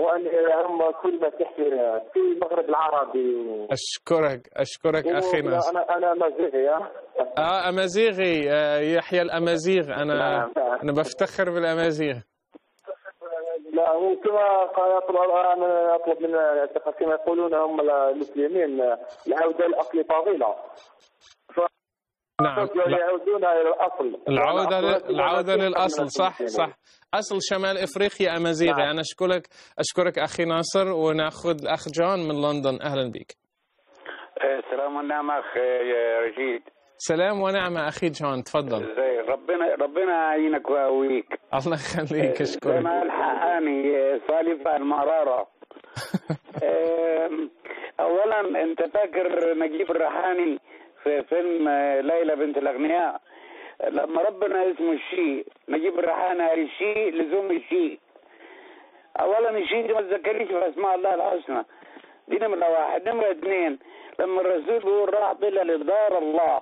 وأن هم كل ما تحكي في المغرب العربي. و... أشكرك أشكرك و... أخي ناصر. أنا أنا أمازيغي. آه أمازيغي. آه يحيى الأمازيغ. أنا أنا بفتخر بالأمازيغ. لا وكما قال أنا أطلب من كما يقولون هم المسلمين العودة لأصل فاضلة. ف... نعم يعودون إلى الأصل. العودة ل... العودة للأصل. صح صح. أصل شمال إفريقيا أمازيغي. أنا أشكرك أشكرك أخي ناصر. ونأخذ الأخ جون من لندن أهلا بك. السلام ونعمة أخ رشيد. سلام ونعمة أخي جون تفضل. ربنا ربنا يعينك ويقويك. الله يخليك أشكرك. أنا الحقاني سالفة المرارة. أولا أنت فاكر نجيب الريحاني في فيلم ليلى بنت الأغنياء لما ربنا اسمه الشيء نجيب الريحانة الشيء لزوم الشيء. اولا الشيء دي ما تذكرنيش في اسماء الله الحسنى دي نمره واحد. نمره اثنين لما الرسول بيقول راح طلع لدار الله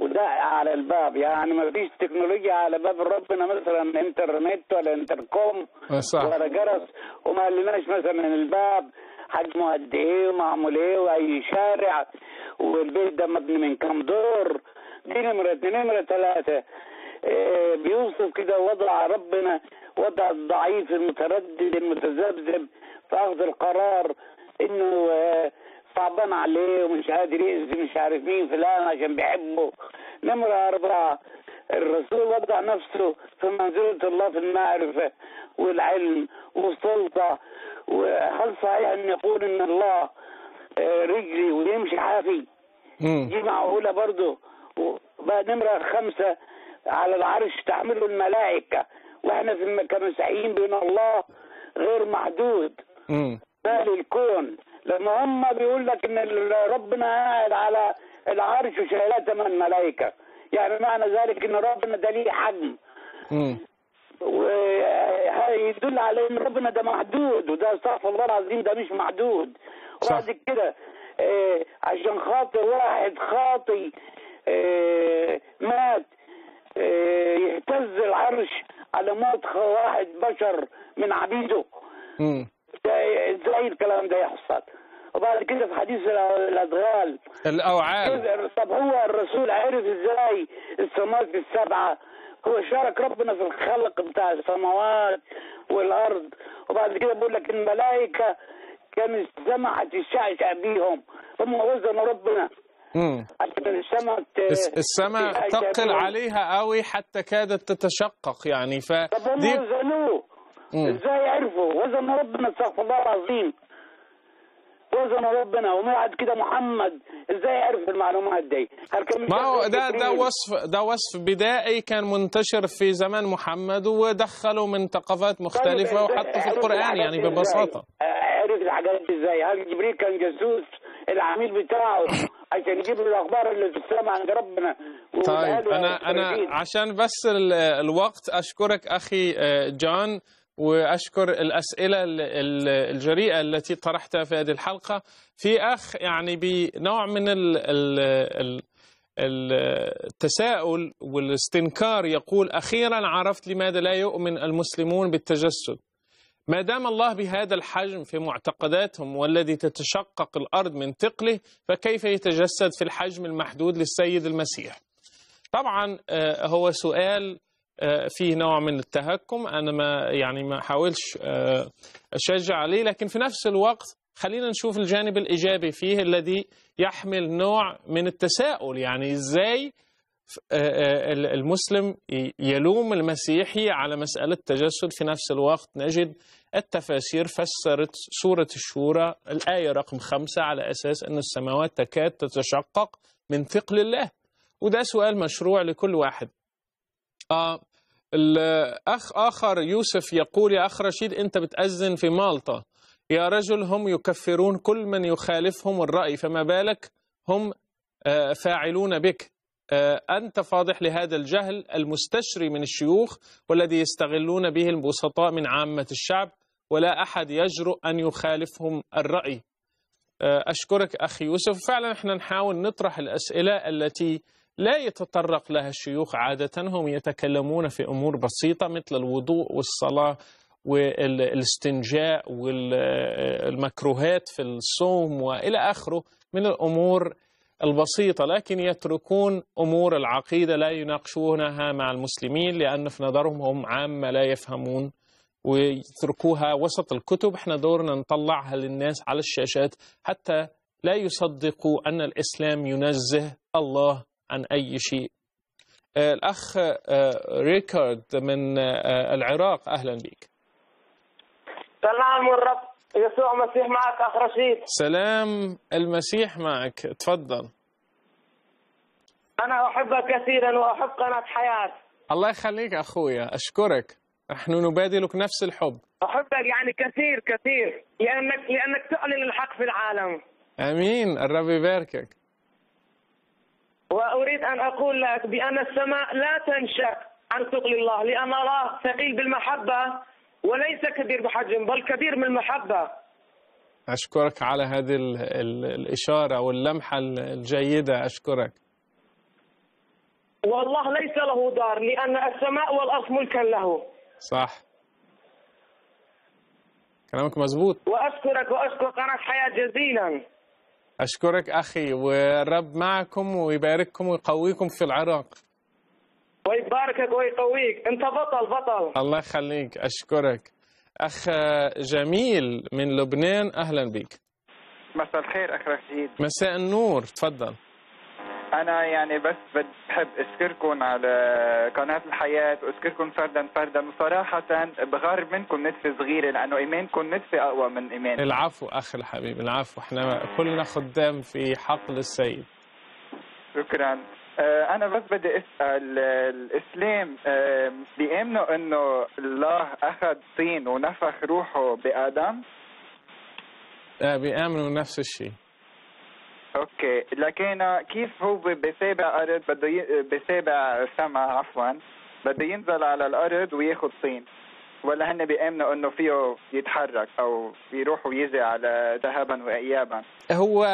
ودق على الباب يعني ما فيش تكنولوجيا على باب ربنا مثلا انترنت ولا انتركوم ولا جرس وما قالناش مثلا الباب حجمه قد ايه ومعمول ايه واي شارع والبيت ده مبني من كام دور. دي نمرة دي نمرة ثلاثة إيه بيوصف كده وضع ربنا وضع الضعيف المتردد المتذبذب في أخذ القرار إنه صعبان عليه ومش قادر يأذي مش عارف مين فلان عشان بيحبه نمرة أربعة، الرسول وضع نفسه في منزلة الله في المعرفة والعلم والسلطة، وهل صحيح أن يقول إن الله رجلي ويمشي حافي؟ دي معقولة برضه؟ وبقى نمرة خمسة، على العرش تحمله الملائكة، واحنا في كمسيحيين بين الله غير محدود، مال الكون، لما هم بيقول لك ان ربنا قاعد على العرش وشايلاه ثمان ملائكة، يعني معنى ذلك ان ربنا ده ليه حجم، ويدل على ان ربنا ده محدود، وده استغفر الله العظيم ده مش محدود. وبعد كده آه عشان خاطر واحد خاطي آه مات آه يهتز العرش على موت واحد بشر من عبيده، ازاي الكلام ده يحصل؟ وبعد كده في حديث الادغال الاوعال، طب هو الرسول عرف ازاي السماوات السبعه؟ هو شارك ربنا في الخلق بتاع السماوات والارض. وبعد كده بيقول لك الملائكه كانت السمعة تشعشع بيهم، هم وزنوا ربنا عشان السماء السماء تقل عليها قوي حتى كادت تتشقق يعني. ف طب هم وزنوه ازاي؟ عرفوا وزن ربنا، استغفر الله العظيم، وزن ربنا. وبعد كده محمد ازاي عرف المعلومات دي؟ ما هو ده ده وصف ده وصف بدائي كان منتشر في زمان محمد، ودخلوا من ثقافات مختلفه وحطوا في القران يعني ببساطه. عرف الحاجات دي ازاي؟ هل جبريل كان جاسوس العميل بتاعه عشان يجيب الاخبار اللي بتسمع عند ربنا؟ طيب انا انا عشان بس الوقت اشكرك اخي جان، وأشكر الأسئلة الجريئة التي طرحتها في هذه الحلقة. في أخ يعني بنوع من التساؤل والاستنكار يقول: أخيرا عرفت لماذا لا يؤمن المسلمون بالتجسد، ما دام الله بهذا الحجم في معتقداتهم والذي تتشقق الأرض من ثقله، فكيف يتجسد في الحجم المحدود للسيد المسيح؟ طبعا هو سؤال فيه نوع من التهكم، أنا ما يعني ما حاولش أشجع عليه، لكن في نفس الوقت خلينا نشوف الجانب الإيجابي فيه الذي يحمل نوع من التساؤل. يعني إزاي المسلم يلوم المسيحي على مسألة التجسد؟ في نفس الوقت نجد التفاسير فسرت سورة الشورى الآية رقم خمسة على أساس أن السماوات تكاد تتشقق من ثقل الله، وده سؤال مشروع لكل واحد. آه الأخ آخر يوسف يقول: يا أخ رشيد أنت بتأذن في مالطا، يا رجل هم يكفرون كل من يخالفهم الرأي، فما بالك هم آه فاعلون بك، آه أنت فاضح لهذا الجهل المستشري من الشيوخ والذي يستغلون به البسطاء من عامة الشعب، ولا أحد يجرؤ أن يخالفهم الرأي. آه أشكرك أخي يوسف. فعلا احنا نحاول نطرح الأسئلة التي لا يتطرق لها الشيوخ عادة، هم يتكلمون في أمور بسيطة مثل الوضوء والصلاة والاستنجاء والمكروهات في الصوم وإلى آخره من الأمور البسيطة، لكن يتركون أمور العقيدة لا يناقشونها مع المسلمين، لأن في نظرهم هم عامة لا يفهمون ويتركوها وسط الكتب. احنا دورنا نطلعها للناس على الشاشات حتى لا يصدقوا أن الإسلام ينزه الله عن أي شيء. الأخ ريكارد من العراق، أهلا بك. سلام الرب يسوع المسيح معك أخ رشيد. سلام المسيح معك، تفضل. أنا أحبك كثيرا وأحب قناة حياة. الله يخليك أخويا، أشكرك، نحن نبادلك نفس الحب. أحبك يعني كثير كثير، لأنك لأنك تعلن الحق في العالم. آمين، الرب يباركك. وأريد أن أقول لك بأن السماء لا تنشق عن ثقل الله، لأن الله ثقيل بالمحبة وليس كبير بحجم، بل كبير من المحبة. أشكرك على هذه ال ال الإشارة واللمحة الجيدة، أشكرك. والله ليس له دار، لأن السماء والأرض ملكا له. صح، كلامك مزبوط. وأشكرك وأشكر قناة حياة جزيلا. أشكرك أخي، والرب معكم ويبارككم ويقويكم في العراق. ويباركك ويقويك، أنت بطل بطل. الله يخليك، أشكرك. أخ جميل من لبنان، أهلا بك. مساء الخير أخ رشيد. مساء النور، تفضل. أنا يعني بس بحب أشكركم على قناة الحياة وأشكركم فردا فردا، وصراحة بغرب منكم نتفة صغيرة لأنه إيمانكم نتفة أقوى من إيمانكم. العفو أخي الحبيب، العفو، إحنا كلنا خدام في حقل السيد. شكرا. أنا بس بدي أسأل، الإسلام بيأمنوا إنه الله أخذ طين ونفخ روحه بآدم؟ بيأمنوا نفس الشيء. اوكي، لكن كيف هو بسابع ارض بده ي... بسابع سما عفوا بده ينزل على الارض وياخذ طين، ولا هن بيامنوا انه فيه يتحرك او يروح ويجي على ذهابا وايابا؟ هو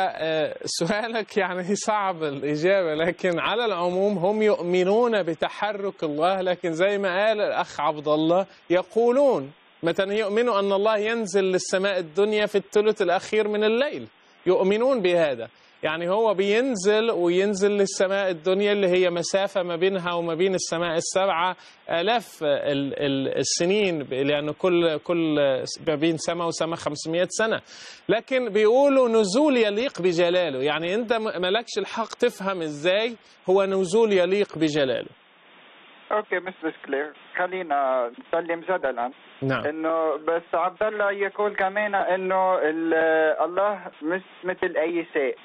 سؤالك يعني صعب الاجابه، لكن على العموم هم يؤمنون بتحرك الله، لكن زي ما قال الاخ عبد الله يقولون مثلا يؤمنوا ان الله ينزل للسماء الدنيا في الثلث الاخير من الليل، يؤمنون بهذا، يعني هو بينزل وينزل للسماء الدنيا اللي هي مسافة ما بينها وما بين السماء السبعة آلاف السنين، لأنه كل كل ما بين سما وسما خمسمائة سنة، لكن بيقولوا نزول يليق بجلاله، يعني أنت مالكش الحق تفهم إزاي هو نزول يليق بجلاله. اوكي مش مشكلة، خلينا نسلم جدلا. نعم. انه بس عبد الله يقول كمان انه الله مش مثل اي شيء،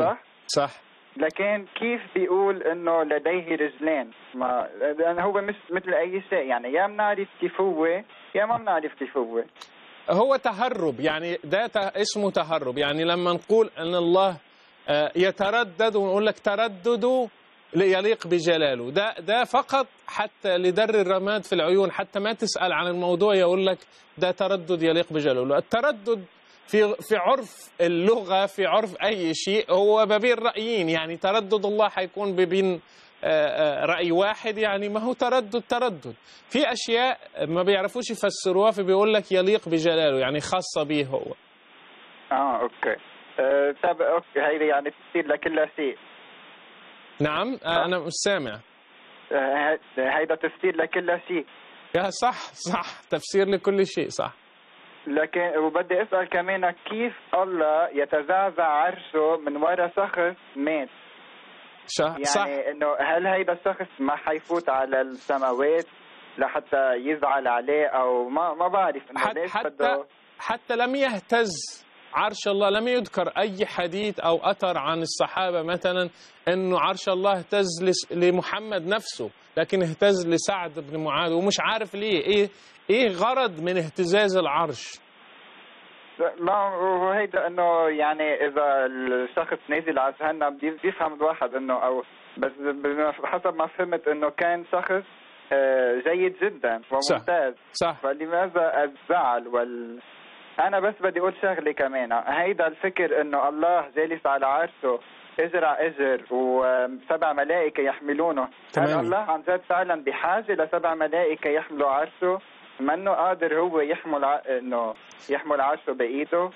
صح؟ صح. لكن كيف بيقول انه لديه رجلين؟ ما لانه هو مش مثل اي شيء، يعني يا بنعرف كيف هو يا ما بنعرف كيف هو. هو تهرب، يعني ده اسمه تهرب، يعني لما نقول ان الله يتردد ونقول لك تردده ليليق بجلاله، ده ده فقط حتى لدر الرماد في العيون، حتى ما تسأل عن الموضوع يقول لك ده تردد يليق بجلاله. التردد في في عرف اللغة، في عرف أي شيء، هو ما بين رأيين، يعني تردد الله هيكون بين رأي واحد، يعني ما هو تردد تردد في أشياء ما بيعرفوش يفسروها، فبيقول لك يليق بجلاله، يعني خاصة به هو. آه أوكي. أه طب أوكي، هيدي يعني تصير لكل شيء. نعم أنا مش سامع. هيدا تفسير لكل شيء. يا صح صح، تفسير لكل شيء صح. لكن وبدي أسأل كمان كيف الله يتزعزع عرشه من وراء شخص مات؟ يعني صح. إنه هل هيدا الشخص ما حيفوت على السماوات لحتى يزعل عليه أو ما ما بعرف إنه حت ليش حتى بده... حتى لم يهتز عرش الله، لم يذكر أي حديث أو أثر عن الصحابة مثلا أنه عرش الله اهتز لمحمد نفسه، لكن اهتز لسعد بن معاذ، ومش عارف ليه، إيه إيه غرض من اهتزاز العرش؟ لا وهيدا أنه يعني إذا الشخص نازل على جهنم بيفهم الواحد أنه، أو بس حسب ما فهمت أنه كان شخص جيد جدا وممتاز. صح. صح. فلماذا الزعل وال... أنا بس بدي أقول شغلة كمان، هيدا الفكر إنه الله جالس على عرشه إجر على إجر وسبع ملائكة يحملونه، هل الله عن جد فعلا بحاجة لسبع ملائكة يحملوا عرشه؟ منه قادر هو يحمل ع... إنه يحمل عرشه بإيده؟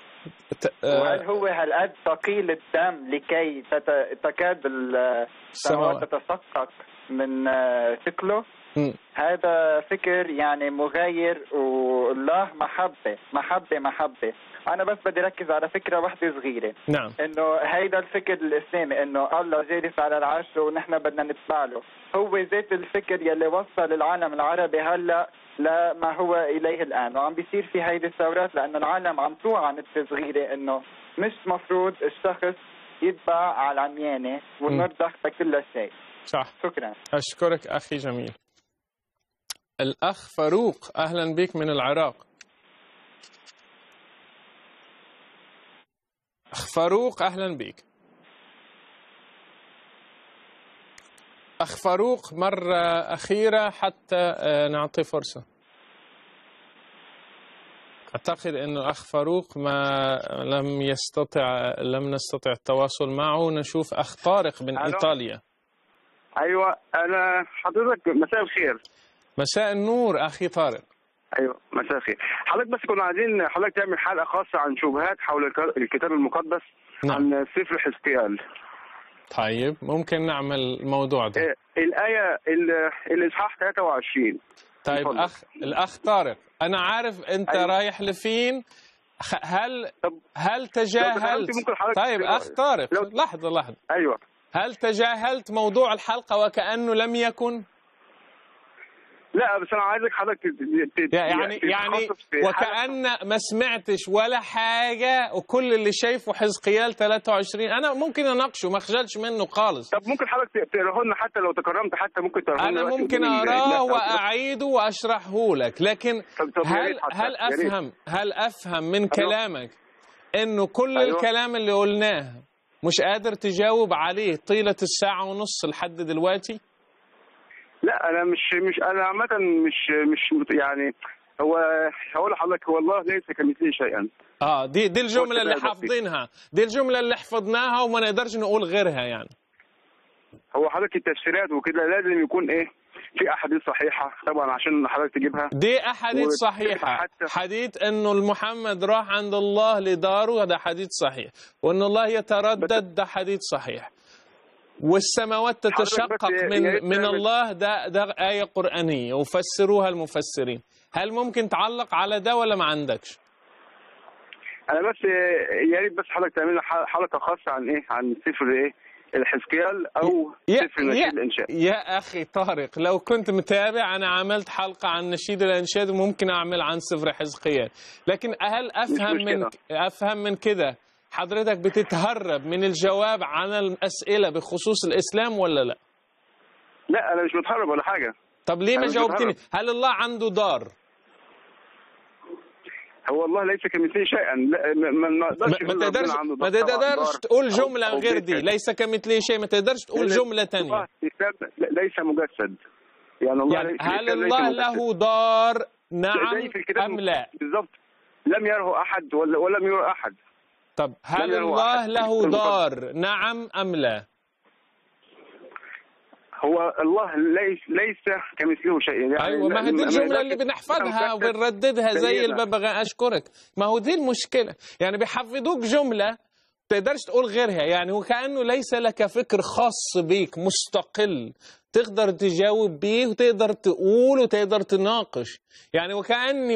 وهل هو هالقد ثقيل الدم لكي تت... تكاد السماوات تتشقق من ثقله؟ هذا فكر يعني مغاير، والله محبة محبة محبة. أنا بس بدي ركز على فكرة واحدة صغيرة. نعم. إنه هيدا الفكر الإسلامي إنه الله جالس على العرش ونحن بدنا نتبع له، هو ذات الفكر يلي وصل العالم العربي هلا لما هو إليه الآن، وعم بيصير في هيدي الثورات لأن العالم عم توعى نتفة صغيرة إنه مش مفروض الشخص يتبع على العميانة ونرضخ بكل شيء. صح. شكرا. أشكرك أخي جميل. الأخ فاروق أهلا بك من العراق. أخ فاروق أهلا بك. أخ فاروق مرة أخيرة حتى نعطي فرصة. أعتقد أنه أخ فاروق ما لم يستطع لم نستطع التواصل معه. نشوف أخ طارق من إيطاليا. أيوة أنا حضرتك مساء الخير. مساء النور أخي طارق. أيوة مساء الخير. حضرتك بس كنا عايزين حضرتك تعمل حلقة خاصة عن شبهات حول الكتاب المقدس. نعم. عن سفر حزقيال. طيب ممكن نعمل الموضوع ده. آه الآية الإصحاح ثلاثة وعشرين. طيب مفضل. أخ الأخ طارق أنا عارف أنت. أيوة. رايح لفين؟ هل هل تجاهلت؟ طيب أخ طارق لو... لحظة لحظة. أيوة هل تجاهلت موضوع الحلقة وكأنه لم يكن؟ لا بس أنا عايزك حضرتك يعني يعني وكأن ما سمعتش ولا حاجة وكل اللي شايفه حزقيال ثلاثة وعشرين. أنا ممكن أناقشه ما أخجلش منه خالص. طب ممكن حضرتك تقراه لنا حتى لو تكرمت، حتى ممكن تقراه لنا. أنا ممكن أراه وأعيده وأشرحه لك، لكن طب طب هل هل أفهم هل أفهم من كلامك إنه كل أيوه. الكلام اللي قلناه مش قادر تجاوب عليه طيلة الساعة ونص لحد دلوقتي؟ لا انا مش مش انا عامه مش مش يعني هو هقول لحضرتك والله ليس كمثله شيئا. اه دي دي الجمله اللي حافظينها، دي الجمله اللي حفظناها وما نقدرش نقول غيرها. يعني هو حضرتك التفسيرات وكده لازم يكون ايه، في احاديث صحيحه طبعا عشان حضرتك تجيبها. دي احاديث صحيحه، حديث انه المحمد راح عند الله لداره ده حديث صحيح، وان الله يتردد ده حديث صحيح، والسماوات تتشقق من من الله ده ده آية قرآنية وفسروها المفسرين. هل ممكن تعلق على ده ولا ما عندكش؟ أنا بس يا ريت بس حضرتك تعمل حلقة خاصة عن إيه؟ عن سفر إيه؟ الحزقيال أو سفر نشيد الأنشاد. يا أخي طارق لو كنت متابع أنا عملت حلقة عن نشيد الأنشاد وممكن أعمل عن سفر حزقيال، لكن هل أفهم من أفهم من كده حضرتك بتتهرب من الجواب عن الأسئلة بخصوص الإسلام ولا لا؟ لا أنا مش متهرب ولا حاجة. طب ليه ما جاوبتني؟ هل الله عنده دار؟ هو الله ليس كمثله شيئا. لا ما نقدرش ما تقدرش ما تقدرش تقول جملة غير دي، ليس كمثله شيء، ما تقدرش تقول جملة ثانية. ليس مجسد يعني الله يعني هل الله له دار؟ نعم أم لا؟ بالظبط، لم يره أحد ولم يرى أحد. طب هل الله له دار؟ نعم أم لا؟ هو الله ليس ليس كمثله شيء. يعني أيوة ما هي دي الجملة اللي بنحفظها وبنرددها زي الببغاء. أشكرك، ما هو دي المشكلة، يعني بيحفظوك جملة ما تقدرش تقول غيرها، يعني وكأنه ليس لك فكر خاص بيك مستقل تقدر تجاوب بيه وتقدر تقول وتقدر تناقش. يعني وكأني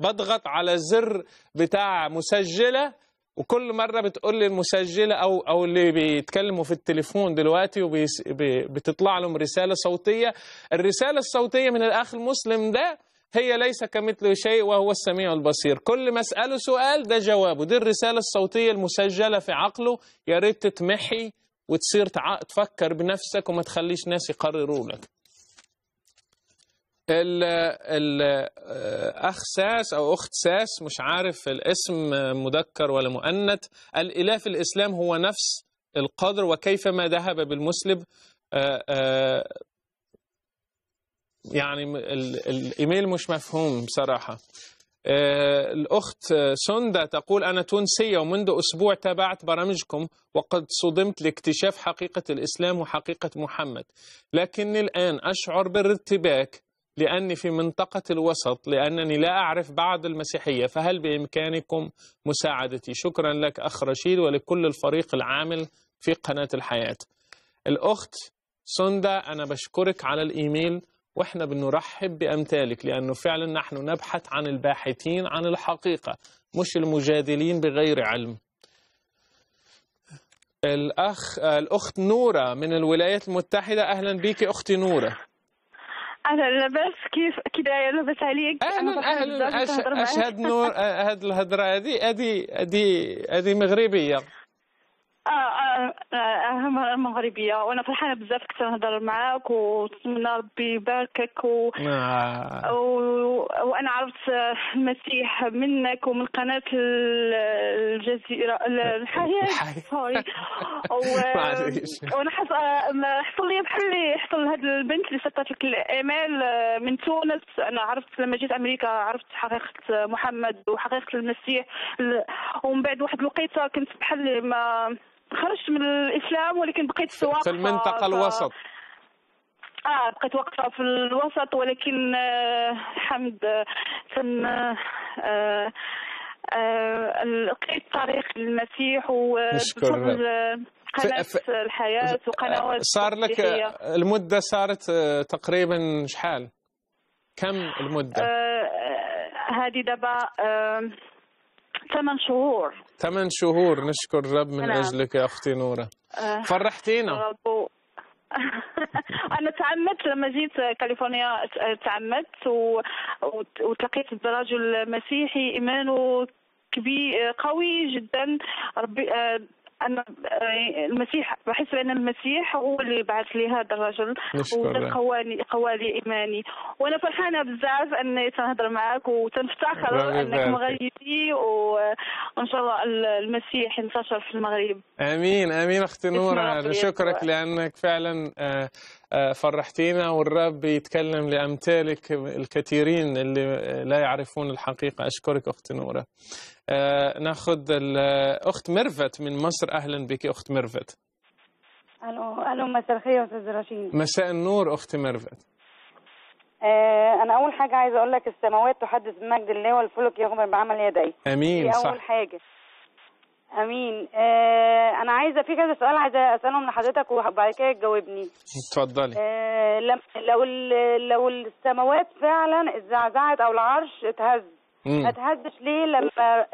بضغط على زر بتاع مسجلة وكل مرة بتقول لي المسجلة أو أو اللي بيتكلموا في التليفون دلوقتي وبتطلع لهم رسالة صوتية، الرسالة الصوتية من الأخ المسلم ده هي ليس كمثله شيء وهو السميع البصير، كل ما أسأله سؤال ده جوابه، دي الرسالة الصوتية المسجلة في عقله. يا ريت تتمحي وتصير تع... تفكر بنفسك وما تخليش ناس يقرروا لك. الأخ ساس أو أخت ساس مش عارف الاسم مذكر ولا مؤنث، الإله في الإسلام هو نفس القدر وكيفما ذهب بالمسلم. يعني الإيميل مش مفهوم بصراحة. الأخت سندة تقول أنا تونسية ومنذ أسبوع تابعت برامجكم وقد صدمت لاكتشاف حقيقة الإسلام وحقيقة محمد، لكني الآن أشعر بالارتباك لأني في منطقة الوسط لأنني لا أعرف بعض المسيحية، فهل بإمكانكم مساعدتي؟ شكرا لك أخ رشيد ولكل الفريق العامل في قناة الحياة. الأخت سندة أنا بشكرك على الإيميل وإحنا بنرحب بأمثالك، لأنه فعلا نحن نبحث عن الباحثين عن الحقيقة مش المجادلين بغير علم. الأخ الأخت نورة من الولايات المتحدة، أهلا بك أختي نورة. أهلا، لاباس كيف كده؟ لاباس عليك. أهلا أهلا. أش... أشهد نور هاد الهدرة هذه أدي أدي أدي مغربية. اه اه مغربيه وانا فرحانه بزاف كنت نهضر معاك ونتمنى ربي يباركك و... آه. و... وانا عرفت المسيح منك ومن قناه الجزيره الحياه سوري و... وانا حص... حصل لي بحال اللي حصل لهاد البنت اللي سطات لك الامال من تونس. انا عرفت لما جيت امريكا عرفت حقيقه محمد وحقيقه المسيح، ومن بعد واحد الوقيته كنت بحال ما خرجت من الإسلام ولكن بقيت واقفة في المنطقة الوسط. آه بقيت واقفة في الوسط، ولكن آه الحمد تم آه آه لقيت طريق المسيح وبفضل قناة الحياة وقنوات. صار لك المدة صارت تقريبا شحال؟ كم المدة؟ آه هذه دابا آه ثمان شهور. ثمان شهور. نشكر الرب من أنا. أجلك يا أختي نورة. أه فرحتينا. أنا تعمدت لما جيت كاليفورنيا، تعمدت و... وتلقيت برجل مسيحي إيمانه كبير قوي جدا. ربي أنا المسيح، بحس أن المسيح هو اللي بعث لي هذا الرجل وقواني قوالي إيماني، وأنا فرحانة بزاف أني تنهضر معك وتنفتخر أنك مغربي، وإن شاء الله المسيح ينتشر في المغرب. آمين آمين أختي نورة، شكرك لأنك فعلا فرحتينا، والرب يتكلم لأمثالك الكثيرين اللي لا يعرفون الحقيقة. أشكرك أختي نورة. آه ناخذ الأخت مرفت من مصر. أهلا بك أخت مرفت. ألو ألو، مساء الخير أستاذ رشيد. مساء النور أخت مرفت. آه أنا أول حاجة عايزة أقول لك السماوات تحدث بمجد الله والفلك يخبر بعمل يديه. آمين صح. أول حاجة. امين. آه انا عايزه في كذا سؤال عايزه اسالهم لحضرتك وبعد كده تجاوبني. اتفضلي. آه لو لو السماوات فعلا اتزعزعت او العرش اتهز، ما اتهزش ليه لما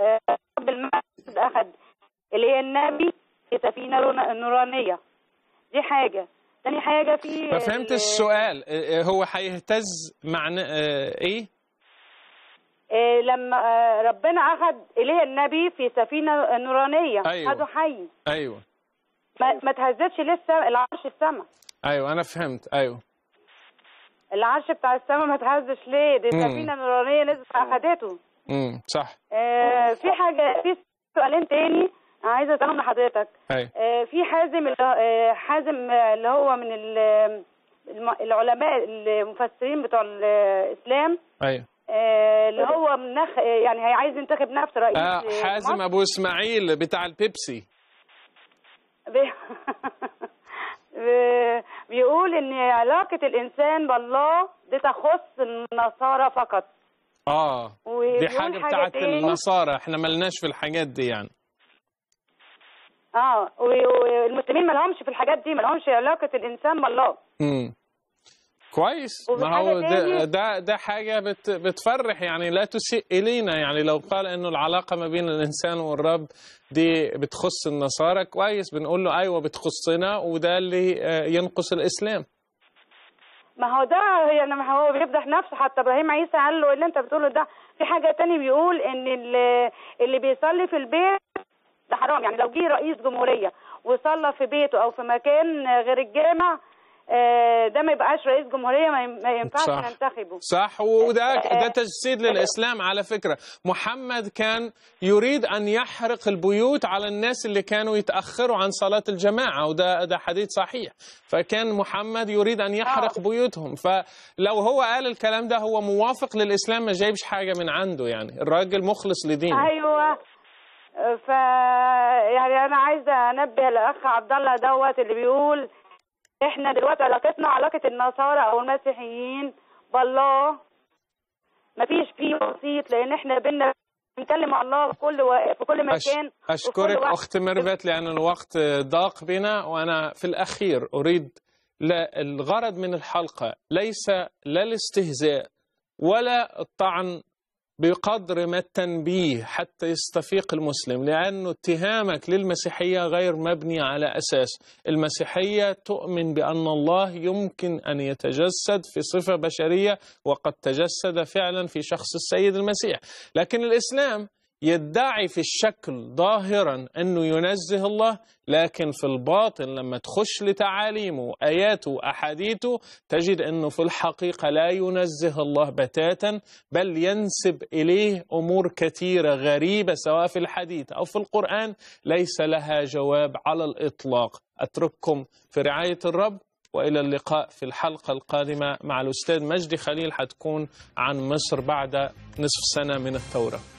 رب المجد اخذ اللي هي النبي في سفينه نورانيه؟ دي حاجه. ثاني حاجه في ما فهمت السؤال، هو هيهتز معنى ايه؟ إيه لما ربنا أخذ إليه النبي في سفينة نورانية، أيوة. أخذه حي، أيوه، ما تهزتش لسه العرش السماء. أيوه أنا فهمت. أيوه العرش بتاع السماء ما تهزش ليه؟ دي سفينة نورانية نزلت أخذته. امم صح. آه في حاجة، في سؤالين تاني عايزة أسألهم لحضرتك. أيوه. آه في حازم اللي حازم اللي هو من العلماء المفسرين بتوع الإسلام. أيوه اللي هو منخ... يعني هي عايز ينتخب نفسه رئيس. آه حازم أبو إسماعيل بتاع البيبسي ب... ب... بيقول إن علاقة الإنسان بالله دي تخص النصارى فقط. آه دي حاجة بتاعت النصارى، إحنا ملناش في الحاجات دي يعني. آه والمسلمين ملهمش في الحاجات دي، ملهمش علاقة الإنسان بالله. امم كويس. ما هو ده, ده ده حاجه بت بتفرح يعني، لا تسيء الينا يعني. لو قال انه العلاقه ما بين الانسان والرب دي بتخص النصارى، كويس، بنقول له ايوه بتخصنا، وده اللي ينقص الاسلام. ما هو ده يعني، ما هو بيفضح نفسه. حتى ابراهيم عيسى قال له اللي انت بتقوله ده. في حاجه ثانيه بيقول ان اللي, اللي بيصلي في البيت ده حرام، يعني لو جه رئيس جمهوريه وصلى في بيته او في مكان غير الجامع ده ما يبقاش رئيس جمهورية، ما ينفعش ننتخبه. صح. وده ده تجسيد للإسلام على فكرة. محمد كان يريد أن يحرق البيوت على الناس اللي كانوا يتأخروا عن صلاة الجماعة، وده ده حديث صحيح. فكان محمد يريد أن يحرق بيوتهم، فلو هو قال الكلام ده هو موافق للإسلام، ما جايبش حاجة من عنده يعني، الراجل مخلص لدينه. أيوه. ف يعني أنا عايزة أنبه الأخ عبد الله دوت اللي بيقول احنا دلوقتي علاقتنا علاقه النصارى او المسيحيين بالله، مفيش فيه وسيط، لان احنا بينا بنتكلم عن الله في كل و... في كل مكان. أش... اشكرك اخت مربت لان الوقت ضاق بنا، وانا في الاخير اريد لا الغرض من الحلقه ليس لا الاستهزاء ولا الطعن بقدر ما التنبيه حتى يستفيق المسلم، لأن اتهامك للمسيحية غير مبني على أساس. المسيحية تؤمن بأن الله يمكن أن يتجسد في صفة بشرية، وقد تجسد فعلا في شخص السيد المسيح. لكن الإسلام يدعي في الشكل ظاهرا أنه ينزه الله، لكن في الباطن لما تخش لتعاليمه آياته وأحاديثه تجد أنه في الحقيقة لا ينزه الله بتاتا، بل ينسب إليه أمور كثيرة غريبة سواء في الحديث أو في القرآن ليس لها جواب على الإطلاق. أترككم في رعاية الرب، وإلى اللقاء في الحلقة القادمة مع الأستاذ مجدي خليل، حتكون عن مصر بعد نصف سنة من الثورة.